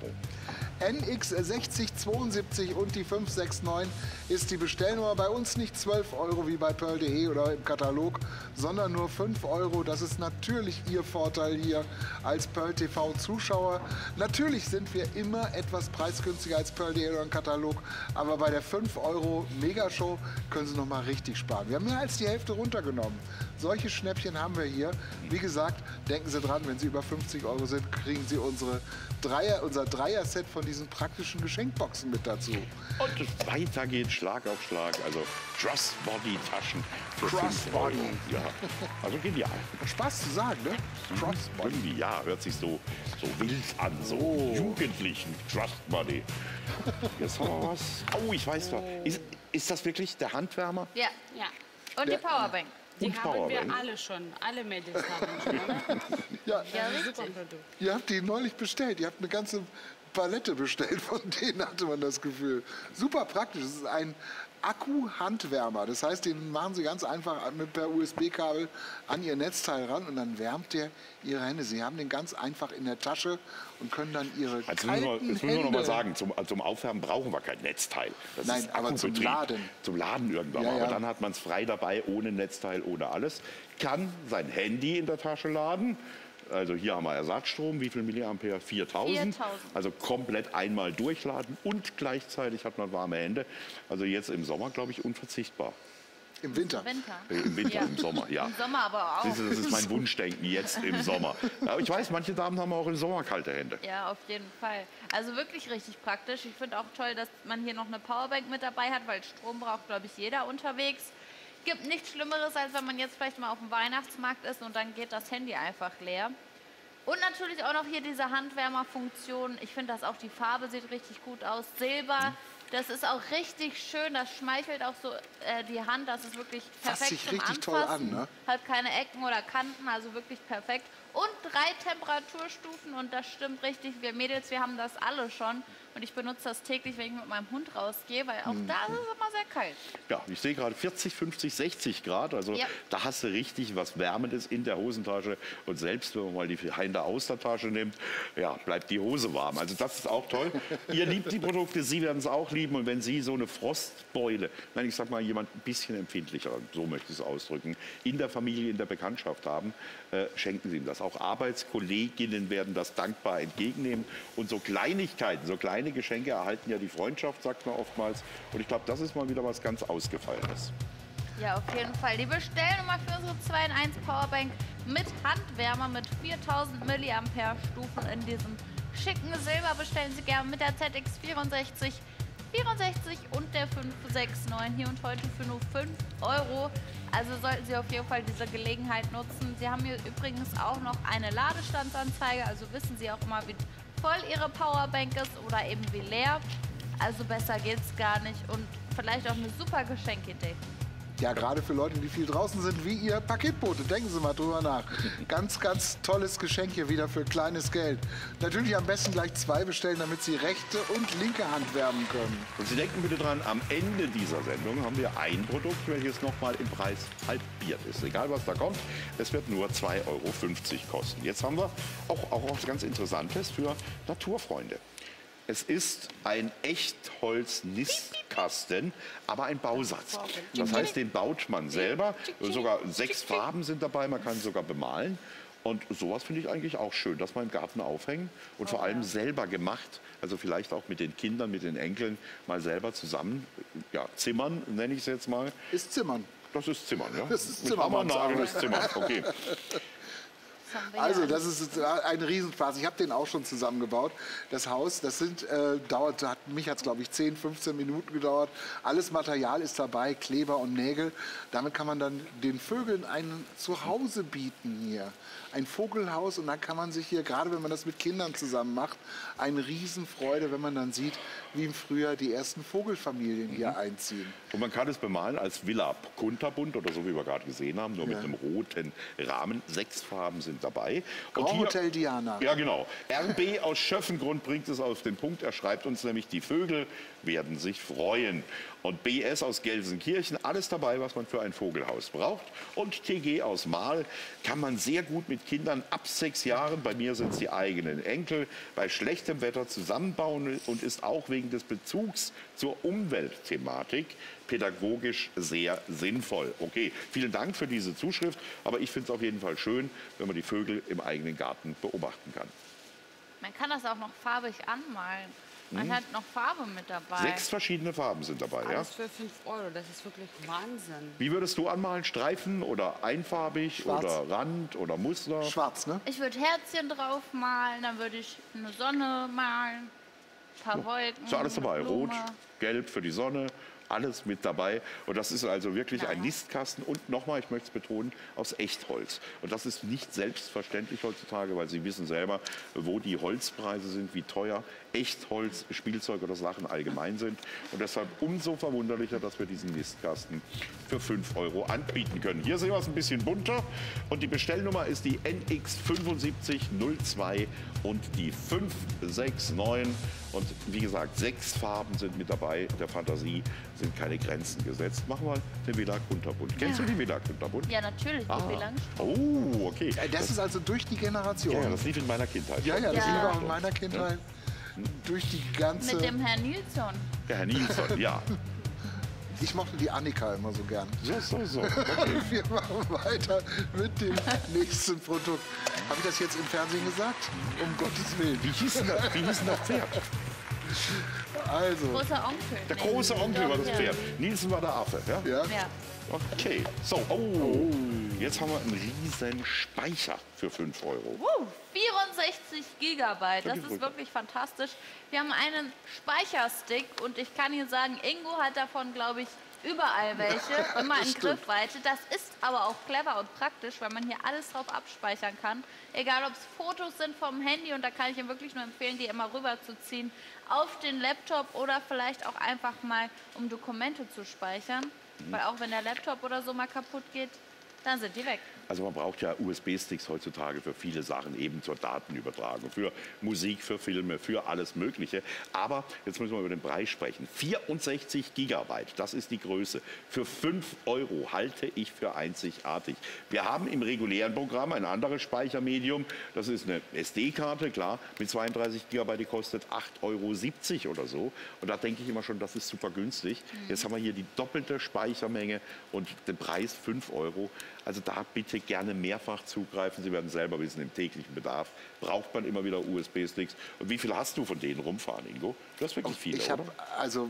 N X sechzig zweiundsiebzig und die fünf sechs neun ist die Bestellnummer. Bei uns nicht zwölf Euro wie bei Pearl punkt de oder im Katalog, sondern nur fünf Euro. Das ist natürlich Ihr Vorteil hier als Pearl T V-Zuschauer. Natürlich sind wir immer etwas preisgünstiger als Pearl punkt de oder im Katalog, aber bei der fünf Euro Megashow können Sie nochmal richtig sparen. Wir haben mehr als die Hälfte runtergenommen. Solche Schnäppchen haben wir hier. Wie gesagt, denken Sie dran, wenn Sie über fünfzig Euro sind, kriegen Sie unsere Dreier, unser Dreier-Set von diesen praktischen Geschenkboxen mit dazu. Und weiter geht Schlag auf Schlag. Also Crossbody-Taschen. Crossbody. Ja, also genial. Spaß zu sagen, ne? Crossbody. Ja, hört sich so, so wild an, so oh. Jugendlichen. Crossbody. Jetzt haben wir was. Oh, ich weiß doch. Ist, ist das wirklich der Handwärmer? Ja, ja. Und der, die Powerbank. Die haben wir alle schon, alle Mädels haben schon, oder? Ja, ja, super Produkt. Ihr habt die neulich bestellt, ihr habt eine ganze Palette bestellt, von denen hatte man das Gefühl. Super praktisch, es ist ein Akku-Handwärmer, das heißt, den machen Sie ganz einfach mit per U S B-Kabel an Ihr Netzteil ran und dann wärmt der Ihre Hände. Sie haben den ganz einfach in der Tasche und können dann Ihre also kalten wir, Hände... Jetzt müssen wir noch mal sagen, zum, zum Aufwärmen brauchen wir kein Netzteil. Das Nein, ist aber zum Laden. Zum Laden irgendwann ja, mal. Aber ja. Dann hat man es frei dabei, ohne Netzteil, ohne alles. Kann sein Handy in der Tasche laden. Also hier haben wir Ersatzstrom, wie viel Milliampere? viertausend. Also komplett einmal durchladen und gleichzeitig hat man warme Hände. Also jetzt im Sommer, glaube ich, unverzichtbar. Im Winter. Winter. Äh, Im Winter, ja. Im Sommer, ja. Im Sommer aber auch. Das ist, das ist mein Wunschdenken, jetzt im Sommer. Aber ich weiß, manche Damen haben auch im Sommer kalte Hände. Ja, auf jeden Fall. Also wirklich richtig praktisch. Ich finde auch toll, dass man hier noch eine Powerbank mit dabei hat, weil Strom braucht, glaube ich, jeder unterwegs. Es gibt nichts Schlimmeres, als wenn man jetzt vielleicht mal auf dem Weihnachtsmarkt ist und dann geht das Handy einfach leer. Und natürlich auch noch hier diese Handwärmerfunktion. Ich finde, dass auch die Farbe sieht richtig gut aus. Silber, das ist auch richtig schön. Das schmeichelt auch so äh, die Hand. Das ist wirklich perfekt zum Anfassen. Fasst sich richtig toll an, ne? Hat keine Ecken oder Kanten, also wirklich perfekt. Und drei Temperaturstufen und das stimmt richtig. Wir Mädels, wir haben das alle schon. Und ich benutze das täglich, wenn ich mit meinem Hund rausgehe, weil auch mhm. da ist es immer sehr kalt. Ja, ich sehe gerade vierzig, fünfzig, sechzig Grad. Also ja. Da hast du richtig was Wärmendes in der Hosentasche. Und selbst wenn man mal die Hände aus der Tasche nimmt, ja, bleibt die Hose warm. Also das ist auch toll. Ihr liebt die Produkte, Sie werden es auch lieben. Und wenn Sie so eine Frostbeule, nein, ich sag mal, jemand ein bisschen empfindlicher, so möchte ich es ausdrücken, in der Familie, in der Bekanntschaft haben, äh, schenken Sie ihm das. Auch Arbeitskolleginnen werden das dankbar entgegennehmen. Und so Kleinigkeiten, so kleine Geschenke erhalten ja die Freundschaft, sagt man oftmals. Und ich glaube, das ist mal wieder was ganz Ausgefallenes. Ja, auf jeden Fall. Die Bestellnummer für unsere zwei in eins Powerbank mit Handwärmer mit viertausend Milliampere-Stufen in diesem schicken Silber. Bestellen Sie gerne mit der Z X vierundsechzig vierundsechzig und der fünf sechs neun hier und heute für nur fünf Euro. Also sollten Sie auf jeden Fall diese Gelegenheit nutzen. Sie haben hier übrigens auch noch eine Ladestandsanzeige, also wissen Sie auch immer, wie voll Ihre Powerbank ist oder eben wie leer. Also besser geht's gar nicht und vielleicht auch eine super Geschenkidee. Ja, gerade für Leute, die viel draußen sind, wie Ihr Paketbote. Denken Sie mal drüber nach. Ganz, ganz tolles Geschenk hier wieder für kleines Geld. Natürlich am besten gleich zwei bestellen, damit Sie rechte und linke Hand wärmen können. Und Sie denken bitte dran, am Ende dieser Sendung haben wir ein Produkt, welches nochmal im Preis halbiert ist. Egal, was da kommt, es wird nur zwei Euro fünfzig kosten. Jetzt haben wir auch, auch was ganz Interessantes für Naturfreunde. Es ist ein Echtholz-Nistkasten, aber ein Bausatz. Das heißt, den baut man selber. Sogar sechs Farben sind dabei, man kann sogar bemalen. Und sowas finde ich eigentlich auch schön, dass man im Garten aufhängen und oh, vor allem ja. selber gemacht. Also vielleicht auch mit den Kindern, mit den Enkeln mal selber zusammen ja, zimmern, nenne ich es jetzt mal. Ist zimmern. Das ist zimmern, ja. Das ist zimmern. Mit Hammernageln ist zimmern, okay. Also das ist ein Riesenspaß. Ich habe den auch schon zusammengebaut. Das Haus, das sind, äh, dauert, hat, mich hat es glaube ich zehn, fünfzehn Minuten gedauert. Alles Material ist dabei, Kleber und Nägel. Damit kann man dann den Vögeln ein Zuhause bieten hier. Ein Vogelhaus und dann kann man sich hier, gerade wenn man das mit Kindern zusammen macht, eine Riesenfreude, wenn man dann sieht, wie im Frühjahr die ersten Vogelfamilien hier mhm. einziehen. Und man kann es bemalen als Villa kunterbunt oder so, wie wir gerade gesehen haben, nur ja. mit einem roten Rahmen. Sechs Farben sind dabei. Und hier, Hotel Diana. Ja, genau. R B aus Schöffengrund bringt es auf den Punkt. Er schreibt uns nämlich, die Vögel werden sich freuen. Und B S aus Gelsenkirchen, alles dabei, was man für ein Vogelhaus braucht. Und T G aus Mahl kann man sehr gut mit mit Kindern ab sechs Jahren, bei mir sind es die eigenen Enkel, bei schlechtem Wetter zusammenbauen und ist auch wegen des Bezugs zur Umweltthematik pädagogisch sehr sinnvoll. Okay, vielen Dank für diese Zuschrift, aber ich finde es auf jeden Fall schön, wenn man die Vögel im eigenen Garten beobachten kann. Man kann das auch noch farbig anmalen. Man hm. hat noch Farbe mit dabei. Sechs verschiedene Farben sind dabei. Alles ja? für fünf Euro, das ist wirklich Wahnsinn. Wie würdest du anmalen? Streifen oder einfarbig Schwarz. Oder Rand oder Muster? Schwarz, ne? Ich würde Herzchen drauf malen, dann würde ich eine Sonne malen, ein paar Wolken. Ist ja alles dabei. Rot, Gelb für die Sonne, alles mit dabei. Und das ist also wirklich ja. ein Nistkasten. Und nochmal, ich möchte es betonen, aus Echtholz. Und das ist nicht selbstverständlich heutzutage, weil Sie wissen selber, wo die Holzpreise sind, wie teuer Echtholz, Spielzeug oder Sachen allgemein sind. Und deshalb umso verwunderlicher, dass wir diesen Nistkasten für fünf Euro anbieten können. Hier sehen wir es ein bisschen bunter. Und die Bestellnummer ist die N X sieben fünf null zwei und die fünf sechs neun. Und wie gesagt, sechs Farben sind mit dabei. Der Fantasie sind keine Grenzen gesetzt. Machen wir den Villa Kunterbunt. Kennst ja. du die Villa Kunterbunt? Ja, natürlich. Ah. Oh, okay. Das, das ist also durch die Generation. Ja, das lief in meiner Kindheit. Ja, ja, das ja. lief auch in meiner Kindheit. Ja. Durch die ganze... Mit dem Herrn Nilsson. Der Herr Nilsson, ja. Ich mochte die Annika immer so gern. So, so, so. Okay. Wir machen weiter mit dem nächsten Produkt. Habe ich das jetzt im Fernsehen gesagt? Um Gottes Willen. Wie hieß denn das, wie hieß denn das Pferd? Also. Großer Onkel. Der große Onkel war das Pferd. Nielsen war der Affe, ja? Ja. ja. Okay. So, oh. Jetzt haben wir einen riesen Speicher für fünf Euro. Uh, vierundsechzig Gigabyte, das ist wirklich fantastisch. Wir haben einen Speicherstick und ich kann Ihnen sagen, Ingo hat davon, glaube ich, überall welche, immer in Griffweite. Das ist aber auch clever und praktisch, weil man hier alles drauf abspeichern kann. Egal, ob es Fotos sind vom Handy, und da kann ich Ihnen wirklich nur empfehlen, die immer rüberzuziehen auf den Laptop oder vielleicht auch einfach mal, um Dokumente zu speichern. Mhm. Weil auch wenn der Laptop oder so mal kaputt geht, dann sind die weg. Also man braucht ja U S B-Sticks heutzutage für viele Sachen, eben zur Datenübertragung, für Musik, für Filme, für alles Mögliche. Aber jetzt müssen wir über den Preis sprechen. vierundsechzig Gigabyte, das ist die Größe. Für fünf Euro halte ich für einzigartig. Wir haben im regulären Programm ein anderes Speichermedium. Das ist eine S D-Karte, klar, mit zweiunddreißig Gigabyte, die kostet acht Euro siebzig oder so. Und da denke ich immer schon, das ist super günstig. Mhm. Jetzt haben wir hier die doppelte Speichermenge und den Preis fünf Euro. Also da bitte gerne mehrfach zugreifen. Sie werden selber wissen, im täglichen Bedarf braucht man immer wieder U S B-Sticks. Und wie viel hast du von denen rumfahren, Ingo? Du hast wirklich viele, ich hab, oder? Also,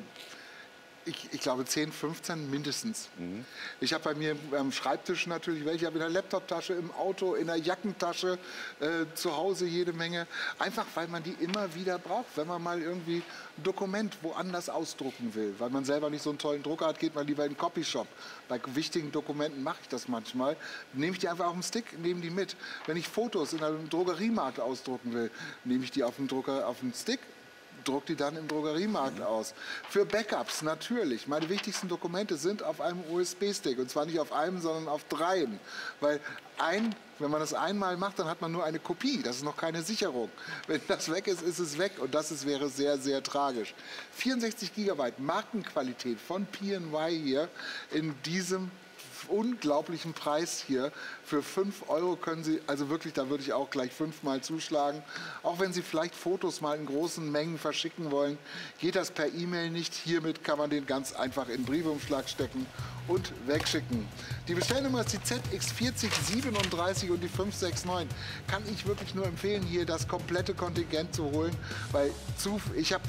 ich, ich glaube zehn, fünfzehn mindestens. Mhm. Ich habe bei mir am Schreibtisch natürlich welche, ich habe in der Laptoptasche, im Auto, in der Jackentasche, äh, zu Hause jede Menge. Einfach, weil man die immer wieder braucht, wenn man mal irgendwie ein Dokument woanders ausdrucken will. Weil man selber nicht so einen tollen Drucker hat, geht man lieber in den Copyshop. Bei wichtigen Dokumenten mache ich das manchmal. Nehme ich die einfach auf den Stick, nehme die mit. Wenn ich Fotos in einem Drogeriemarkt ausdrucken will, nehme ich die auf den Drucker, auf den Stick, druck die dann im Drogeriemarkt aus. Für Backups natürlich. Meine wichtigsten Dokumente sind auf einem U S B-Stick. Und zwar nicht auf einem, sondern auf dreien. Weil ein, wenn man das einmal macht, dann hat man nur eine Kopie. Das ist noch keine Sicherung. Wenn das weg ist, ist es weg. Und das ist, wäre sehr, sehr tragisch. vierundsechzig Gigabyte Markenqualität von P N Y hier in diesem unglaublichen Preis hier. Für fünf Euro können Sie, also wirklich, da würde ich auch gleich fünfmal zuschlagen. Auch wenn Sie vielleicht Fotos mal in großen Mengen verschicken wollen, geht das per E-Mail nicht. Hiermit kann man den ganz einfach in den Briefumschlag stecken und wegschicken. Die Bestellnummer ist die Z X vier null drei sieben und die fünf sechs neun. Kann ich wirklich nur empfehlen, hier das komplette Kontingent zu holen, weil zu, ich habe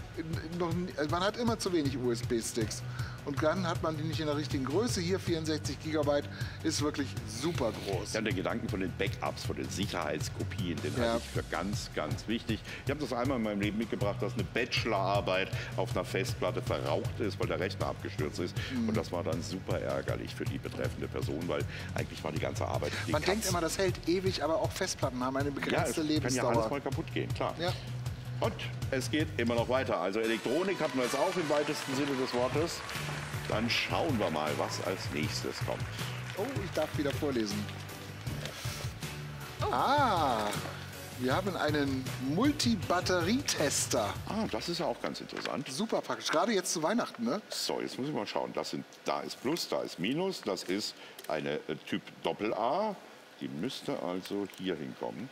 noch, man hat immer zu wenig U S B-Sticks. Und dann hat man die nicht in der richtigen Größe. Hier vierundsechzig Gigabyte ist wirklich super groß. Ja, der Gedanken von den Backups, von den Sicherheitskopien, den ja. halte ich für ganz, ganz wichtig. Ich habe das einmal in meinem Leben mitgebracht, dass eine Bachelorarbeit auf einer Festplatte verraucht ist, weil der Rechner abgestürzt ist. Mhm. Und das war dann super ärgerlich für die betreffende Person, weil eigentlich war die ganze Arbeit... Die man denkt immer, das hält ewig, aber auch Festplatten haben eine begrenzte ja, Lebensdauer. Kann ja alles mal kaputt gehen, klar. Ja. Und es geht immer noch weiter. Also Elektronik hatten wir jetzt auch im weitesten Sinne des Wortes. Dann schauen wir mal, was als nächstes kommt. Oh, ich darf wieder vorlesen. Oh. Ah, wir haben einen Multibatterietester. Ah, das ist ja auch ganz interessant. Super praktisch, gerade jetzt zu Weihnachten, ne? So, jetzt muss ich mal schauen. Das sind, da ist Plus, da ist Minus. Das ist eine äh, Typ Doppel A. Die müsste also hier hinkommen.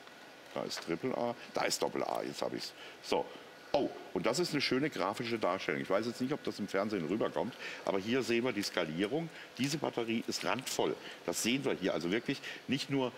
Da ist Triple A, da ist Doppel A, jetzt habe ich es. So. Oh, und das ist eine schöne grafische Darstellung. Ich weiß jetzt nicht, ob das im Fernsehen rüberkommt, aber hier sehen wir die Skalierung. Diese Batterie ist randvoll. Das sehen wir hier. Also wirklich nicht nur,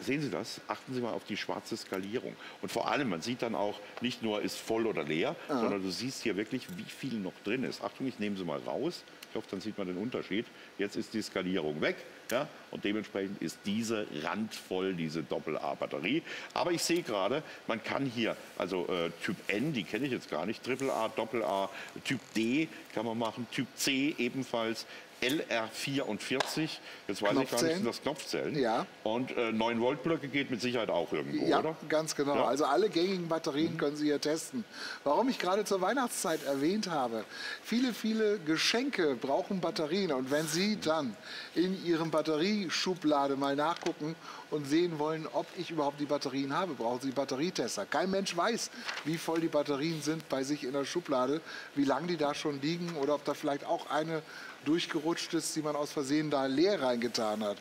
sehen Sie das? Achten Sie mal auf die schwarze Skalierung. Und vor allem, man sieht dann auch, nicht nur ist voll oder leer, ah. sondern du siehst hier wirklich, wie viel noch drin ist. Achtung, ich nehme sie mal raus. Ich hoffe, dann sieht man den Unterschied. Jetzt ist die Skalierung weg. Ja, und dementsprechend ist diese randvoll, diese Doppel-A-Batterie. Aber ich sehe gerade, man kann hier, also äh, Typ N, die kenne ich jetzt gar nicht, Triple-A, Doppel-A, Typ D kann man machen, Typ C ebenfalls, L R vierundvierzig, jetzt weiß ich gar nicht, sind das Knopfzellen. Ja. Und äh, neun Volt Blöcke geht mit Sicherheit auch irgendwo, ja, oder? Ganz genau, ja? Also alle gängigen Batterien mhm. können Sie hier testen. Warum ich gerade zur Weihnachtszeit erwähnt habe, viele, viele Geschenke brauchen Batterien. Und wenn Sie dann in Ihrem Batterieschublade mal nachgucken und sehen wollen, ob ich überhaupt die Batterien habe, brauchen Sie Batterietester. Kein Mensch weiß, wie voll die Batterien sind bei sich in der Schublade, wie lange die da schon liegen oder ob da vielleicht auch eine durchgerutscht ist, die man aus Versehen da leer reingetan hat.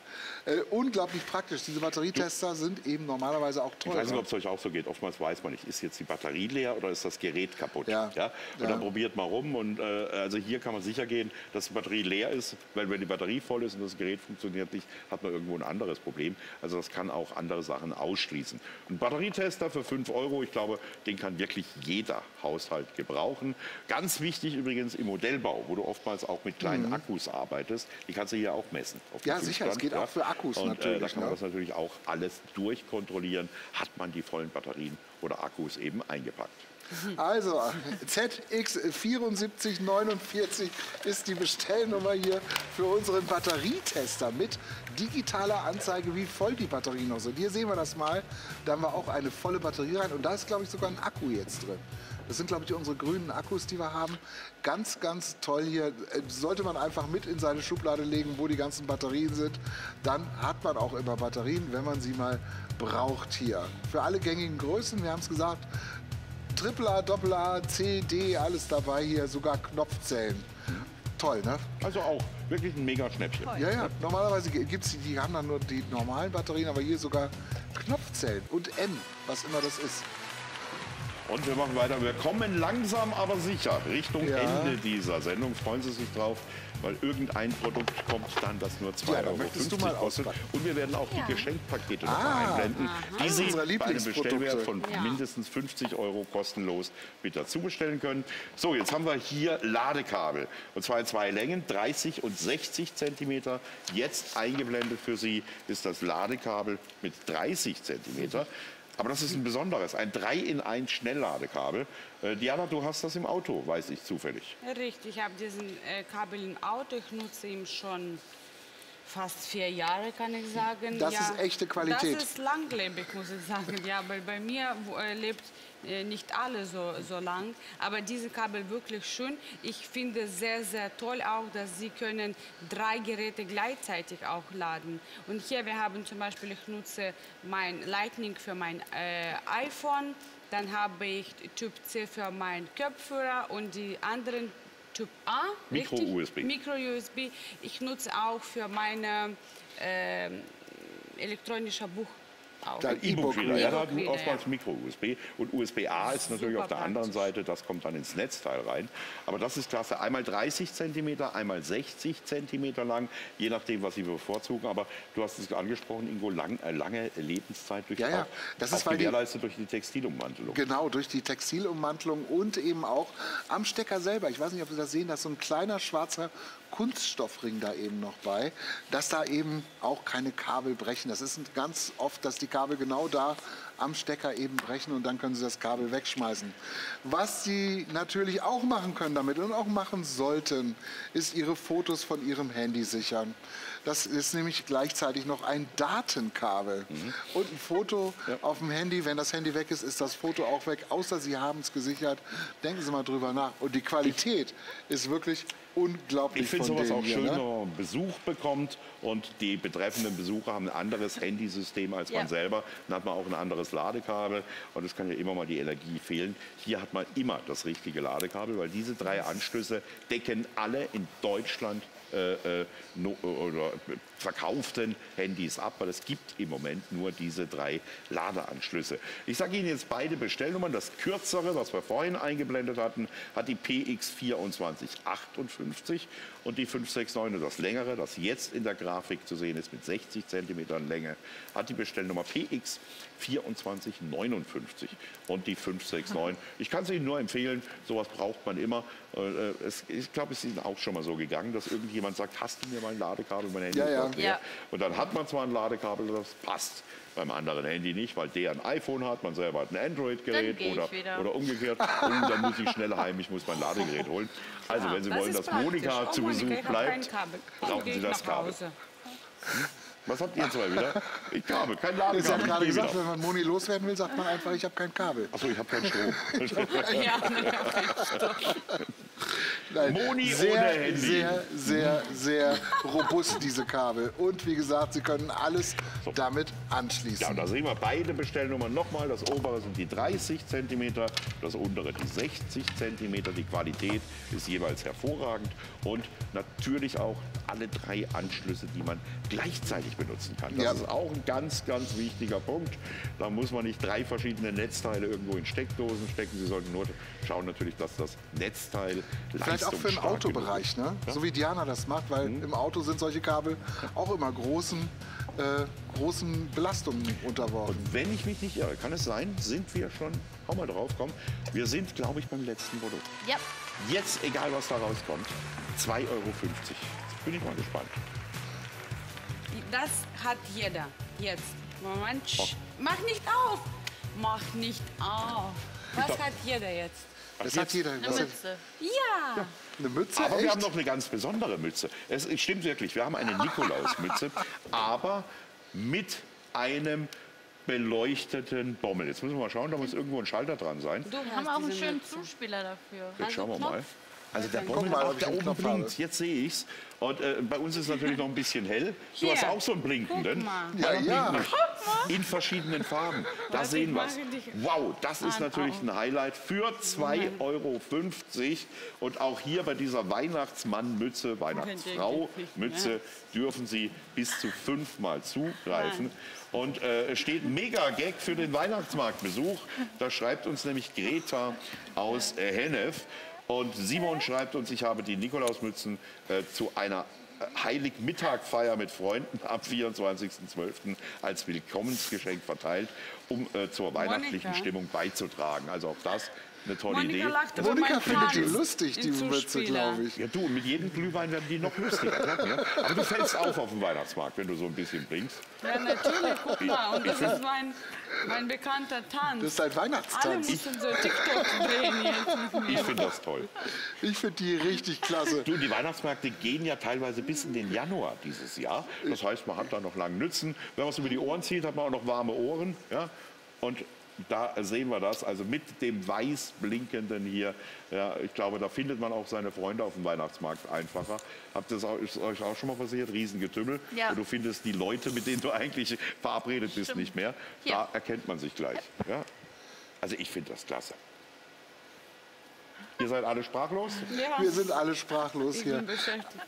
Äh, unglaublich praktisch. Diese Batterietester sind eben normalerweise auch teuer. Ich weiß nicht, ob es euch auch so geht. Oftmals weiß man nicht, ist jetzt die Batterie leer oder ist das Gerät kaputt? Ja. Ja? Und ja. dann probiert man rum. Und äh, also hier kann man sicher gehen, dass die Batterie leer ist, weil wenn die Batterie voll ist und das Gerät funktioniert nicht, hat man irgendwo ein anderes Problem. Also das kann auch andere Sachen ausschließen. Ein Batterietester für fünf Euro, ich glaube, den kann wirklich jeder Haushalt gebrauchen. Ganz wichtig übrigens im Modellbau, wo du oftmals auch mit kleinen mhm. Akkus arbeitest, die kannst du hier auch messen. Auf ja, sicher, Zustand, es geht ja. auch für Akkus und, natürlich. Äh, da kann man ja. das natürlich auch alles durchkontrollieren, hat man die vollen Batterien oder Akkus eben eingepackt. Also, Z X sieben vier vier neun ist die Bestellnummer hier für unseren Batterietester mit digitaler Anzeige, wie voll die Batterien noch sind. Hier sehen wir das mal, da haben wir auch eine volle Batterie rein und da ist, glaube ich, sogar ein Akku jetzt drin. Das sind, glaube ich, unsere grünen Akkus, die wir haben. Ganz, ganz toll hier. Sollte man einfach mit in seine Schublade legen, wo die ganzen Batterien sind. Dann hat man auch immer Batterien, wenn man sie mal braucht hier. Für alle gängigen Größen, wir haben es gesagt, Triple-A, Doppel-A, C, D, alles dabei hier, sogar Knopfzellen. Toll, ne? Also auch wirklich ein mega Schnäppchen. Ja, ja. Normalerweise gibt's die, die haben dann nur die normalen Batterien, aber hier sogar Knopfzellen und N, was immer das ist. Und wir machen weiter. Wir kommen langsam, aber sicher Richtung ja. Ende dieser Sendung. Freuen Sie sich drauf, weil irgendein Produkt kommt dann, das nur zwei Euro fünfzig ja, kostet. Und wir werden auch ja. die Geschenkpakete noch ah, mal einblenden, aha. die Sie bei einem Bestellwert von ja. mindestens fünfzig Euro kostenlos mit dazu bestellen können. So, jetzt haben wir hier Ladekabel. Und zwar in zwei Längen, dreißig und sechzig Zentimeter. Jetzt eingeblendet für Sie ist das Ladekabel mit dreißig Zentimeter. Aber das ist ein besonderes, ein drei in eins Schnellladekabel. Äh, Diana, du hast das im Auto, weiß ich zufällig. Richtig, ich habe diesen äh, Kabel im Auto. Ich nutze ihn schon fast vier Jahre, kann ich sagen. Das ja, ist echte Qualität. Das ist langlebig, muss ich sagen. Ja, weil bei mir äh, lebt äh, nicht alle so, so lang. Aber diese Kabel wirklich schön. Ich finde sehr, sehr toll auch, dass Sie können drei Geräte gleichzeitig auch laden. Und hier, wir haben zum Beispiel, ich nutze mein Lightning für mein äh, iPhone. Dann habe ich Typ C für meinen Kopfhörer und die anderen Typ A, Micro-U S B. Micro-U S B. Ich nutze auch für meine äh, elektronische Buch. E-Book-Reader, ja, da hat oftmals Micro-U S B. Und U S B A ist natürlich super auf der anderen Seite, das kommt dann ins Netzteil rein. Aber das ist klasse. Einmal dreißig Zentimeter, einmal sechzig Zentimeter lang, je nachdem, was Sie bevorzugen. Aber du hast es angesprochen, Ingo, lang, äh, lange Lebenszeit durch, ja, ja. Das ist gewährleistet durch die Textilummantelung. Genau, durch die Textilummantelung und eben auch am Stecker selber. Ich weiß nicht, ob Sie das sehen, da ist so ein kleiner schwarzer Kunststoffring da eben noch bei, dass da eben auch keine Kabel brechen. Das ist ganz oft, dass die Kabel genau da am Stecker eben brechen und dann können Sie das Kabel wegschmeißen. Was Sie natürlich auch machen können damit und auch machen sollten, ist Ihre Fotos von Ihrem Handy sichern. Das ist nämlich gleichzeitig noch ein Datenkabel. Mhm. Und ein Foto ja. auf dem Handy, wenn das Handy weg ist, ist das Foto auch weg, außer Sie haben es gesichert. Denken Sie mal drüber nach. Und die Qualität ist wirklich unglaublich. Ich finde sowas auch schön, wenn man Besuch bekommt und die betreffenden Besucher haben ein anderes Handysystem als ja. man selber. Dann hat man auch ein anderes Ladekabel und es kann ja immer mal die Energie fehlen. Hier hat man immer das richtige Ladekabel, weil diese drei Anschlüsse decken alle in Deutschland äh, no, oder verkauften Handys ab, weil es gibt im Moment nur diese drei Ladeanschlüsse. Ich sage Ihnen jetzt beide Bestellnummern. Das kürzere, was wir vorhin eingeblendet hatten, hat die P X vierundzwanzig achtundfünfzig und die fünf sechs neun, das längere, das jetzt in der Grafik zu sehen ist mit sechzig Zentimetern Länge, hat die Bestellnummer P X vierundzwanzig neunundfünfzig und die fünf sechs neun. Ich kann es Ihnen nur empfehlen, sowas braucht man immer. Es, ich glaube, es ist Ihnen auch schon mal so gegangen, dass irgendjemand sagt, hast du mir mein Ladekabel, mein Handy? Ja, ja. Ja. Und dann hat man zwar ein Ladekabel, das passt beim anderen Handy nicht, weil der ein iPhone hat, man selber hat ein Android-Gerät oder, oder umgekehrt. Und dann muss ich schnell heim, ich muss mein Ladegerät holen. Also ja, wenn Sie das wollen, dass Monika oh, zu Besuch Monika, bleibt, brauchen Sie das Kabel. Hm? Was habt ihr zwei wieder? Ich Kabel, kein Ladekabel. Ich habe gerade gesagt, wieder. Wenn man Moni loswerden will, sagt man einfach, ich habe kein Kabel. Achso, ich habe keinen Strom. Ja, nein, Moni sehr, ohne Handy. Sehr, sehr, sehr robust, diese Kabel. Und wie gesagt, Sie können alles so damit anschließen. Ja, und da sehen wir beide Bestellnummern nochmal. Das obere sind die dreißig Zentimeter, das untere die sechzig Zentimeter. Die Qualität ist jeweils hervorragend. Und natürlich auch alle drei Anschlüsse, die man gleichzeitig benutzen kann. Das ja. ist auch ein ganz, ganz wichtiger Punkt. Da muss man nicht drei verschiedene Netzteile irgendwo in Steckdosen stecken. Sie sollten nur schauen natürlich, dass das Netzteil vielleicht auch für den Autobereich, ne? Ja? So wie Diana das macht, weil mhm. im Auto sind solche Kabel auch immer großen, äh, großen Belastungen unterworfen. Und wenn ich mich nicht irre, kann es sein, sind wir schon, hau mal drauf, komm, wir sind, glaube ich, beim letzten Produkt. Ja. Jetzt, egal was da rauskommt, zwei Euro fünfzig. Jetzt bin ich mal gespannt. Das hat jeder. Jetzt. Moment. Oh. Mach nicht auf. Mach nicht auf. Was hat jeder jetzt? Das hat jeder. Eine Mütze. Ja. Eine Mütze? Aber echt? Wir haben noch eine ganz besondere Mütze. Es stimmt wirklich, wir haben eine Nikolausmütze, aber mit einem beleuchteten Bommel. Jetzt müssen wir mal schauen, da muss irgendwo ein Schalter dran sein. Du hast haben auch einen schönen Mütze. Zuspieler dafür. Jetzt schauen wir mal. Also der Bommel mal, auch da oben blinkt, jetzt sehe ich's. Und äh, bei uns ist natürlich noch ein bisschen hell. Du hast auch so einen blinkenden. Ja, ja. In verschiedenen Farben. Da was sehen wir's. Wow, das ist natürlich ein Highlight für zwei Euro fünfzig. Und auch hier bei dieser Weihnachtsmann-Mütze, Weihnachtsfrau-Mütze, dürfen Sie bis zu fünfmal zugreifen. Und es äh, steht Mega-Gag für den Weihnachtsmarktbesuch. Da schreibt uns nämlich Greta aus äh, Hennef. Und Simon schreibt uns, ich habe die Nikolausmützen äh, zu einer Heiligmittagfeier mit Freunden am vierundzwanzigsten zwölften als Willkommensgeschenk verteilt, um äh, zur weihnachtlichen Monika. Stimmung beizutragen. Also auch das eine tolle Monika Idee. Lacht Monika findet die lustig, diese Mütze, glaube ich. Ja, du, mit jedem Glühwein werden die noch lustiger. Ja? Aber du fällst auf auf dem Weihnachtsmarkt, wenn du so ein bisschen blinkst. Ja, natürlich, guck mal. Und das ist mein, mein bekannter Tanz. Das ist ein Weihnachtstanz. Alle müssen so TikTok drehen jetzt mit mir. Ich finde das toll. Ich finde die richtig klasse. Du, die Weihnachtsmärkte gehen ja teilweise bis in den Januar dieses Jahr. Das heißt, man hat da noch lange Nützen. Wenn man es über die Ohren zieht, hat man auch noch warme Ohren. Ja? Und da sehen wir das, also mit dem weiß blinkenden hier. Ja, ich glaube, da findet man auch seine Freunde auf dem Weihnachtsmarkt einfacher. Habt das auch, ist euch auch schon mal passiert? Riesengetümmel. Ja. Und du findest die Leute, mit denen du eigentlich verabredet bist, stimmt, nicht mehr. Da ja. erkennt man sich gleich. Ja. Ja? Also ich finde das klasse. Ihr seid alle sprachlos? Ja. Wir sind alle sprachlos hier.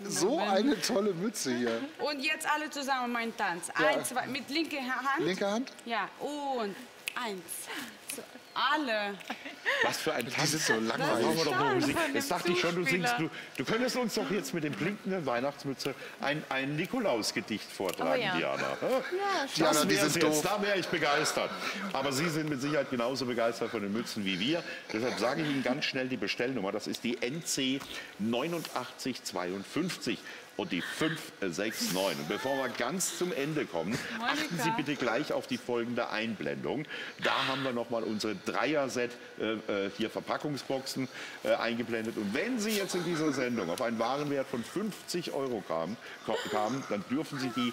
So eine tolle Mütze hier. Und jetzt alle zusammen meinen Tanz. Ja. Eins, zwei, mit linker Hand. Linke Hand? Ja, und... Eins. Alle. Was für ein Tanz. Das ist so langweilig. Das ist doch nur Musik. Jetzt dachte ich schon, du singst. Du, du könntest uns doch jetzt mit dem blinkenden Weihnachtsmütze ein, ein Nikolausgedicht vortragen, oh ja. Diana. Ja, Diana, die sind doof. Da wäre ich begeistert. Aber Sie sind mit Sicherheit genauso begeistert von den Mützen wie wir. Deshalb sage ich Ihnen ganz schnell die Bestellnummer. Das ist die N C neun acht null fünf zwei. Und die fünf sechs neun. Und bevor wir ganz zum Ende kommen, Monika, achten Sie bitte gleich auf die folgende Einblendung. Da haben wir nochmal unsere Dreier-Set äh, hier Verpackungsboxen äh, eingeblendet. Und wenn Sie jetzt in dieser Sendung auf einen Warenwert von fünfzig Euro kamen, kamen, dann dürfen Sie die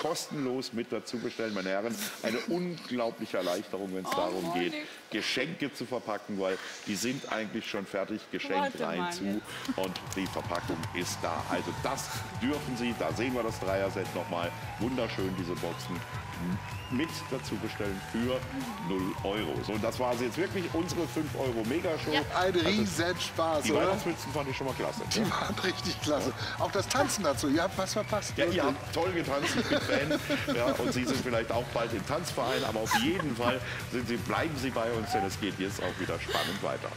kostenlos mit dazu bestellen, meine Herren. Eine unglaubliche Erleichterung, wenn es oh, darum Monika. geht, Geschenke zu verpacken, weil die sind eigentlich schon fertig, geschenkt rein zu und die Verpackung ist da. Also das dürfen Sie, da sehen wir das Dreier-Set nochmal, wunderschön diese Boxen mit dazu bestellen für null Euro. So, und das war sie jetzt wirklich, unsere fünf Euro Megashow. Ja. Ein riesen Spaß, Die oder? Weihnachtspilzen fand ich schon mal klasse. Die ja. waren richtig klasse. Ja. Auch das Tanzen dazu, ihr habt was verpasst. Ja, ihr habt toll getanzt, ich bin Fan. Ja, und Sie sind vielleicht auch bald im Tanzverein, aber auf jeden Fall sind Sie, bleiben Sie bei uns, denn es geht jetzt auch wieder spannend weiter.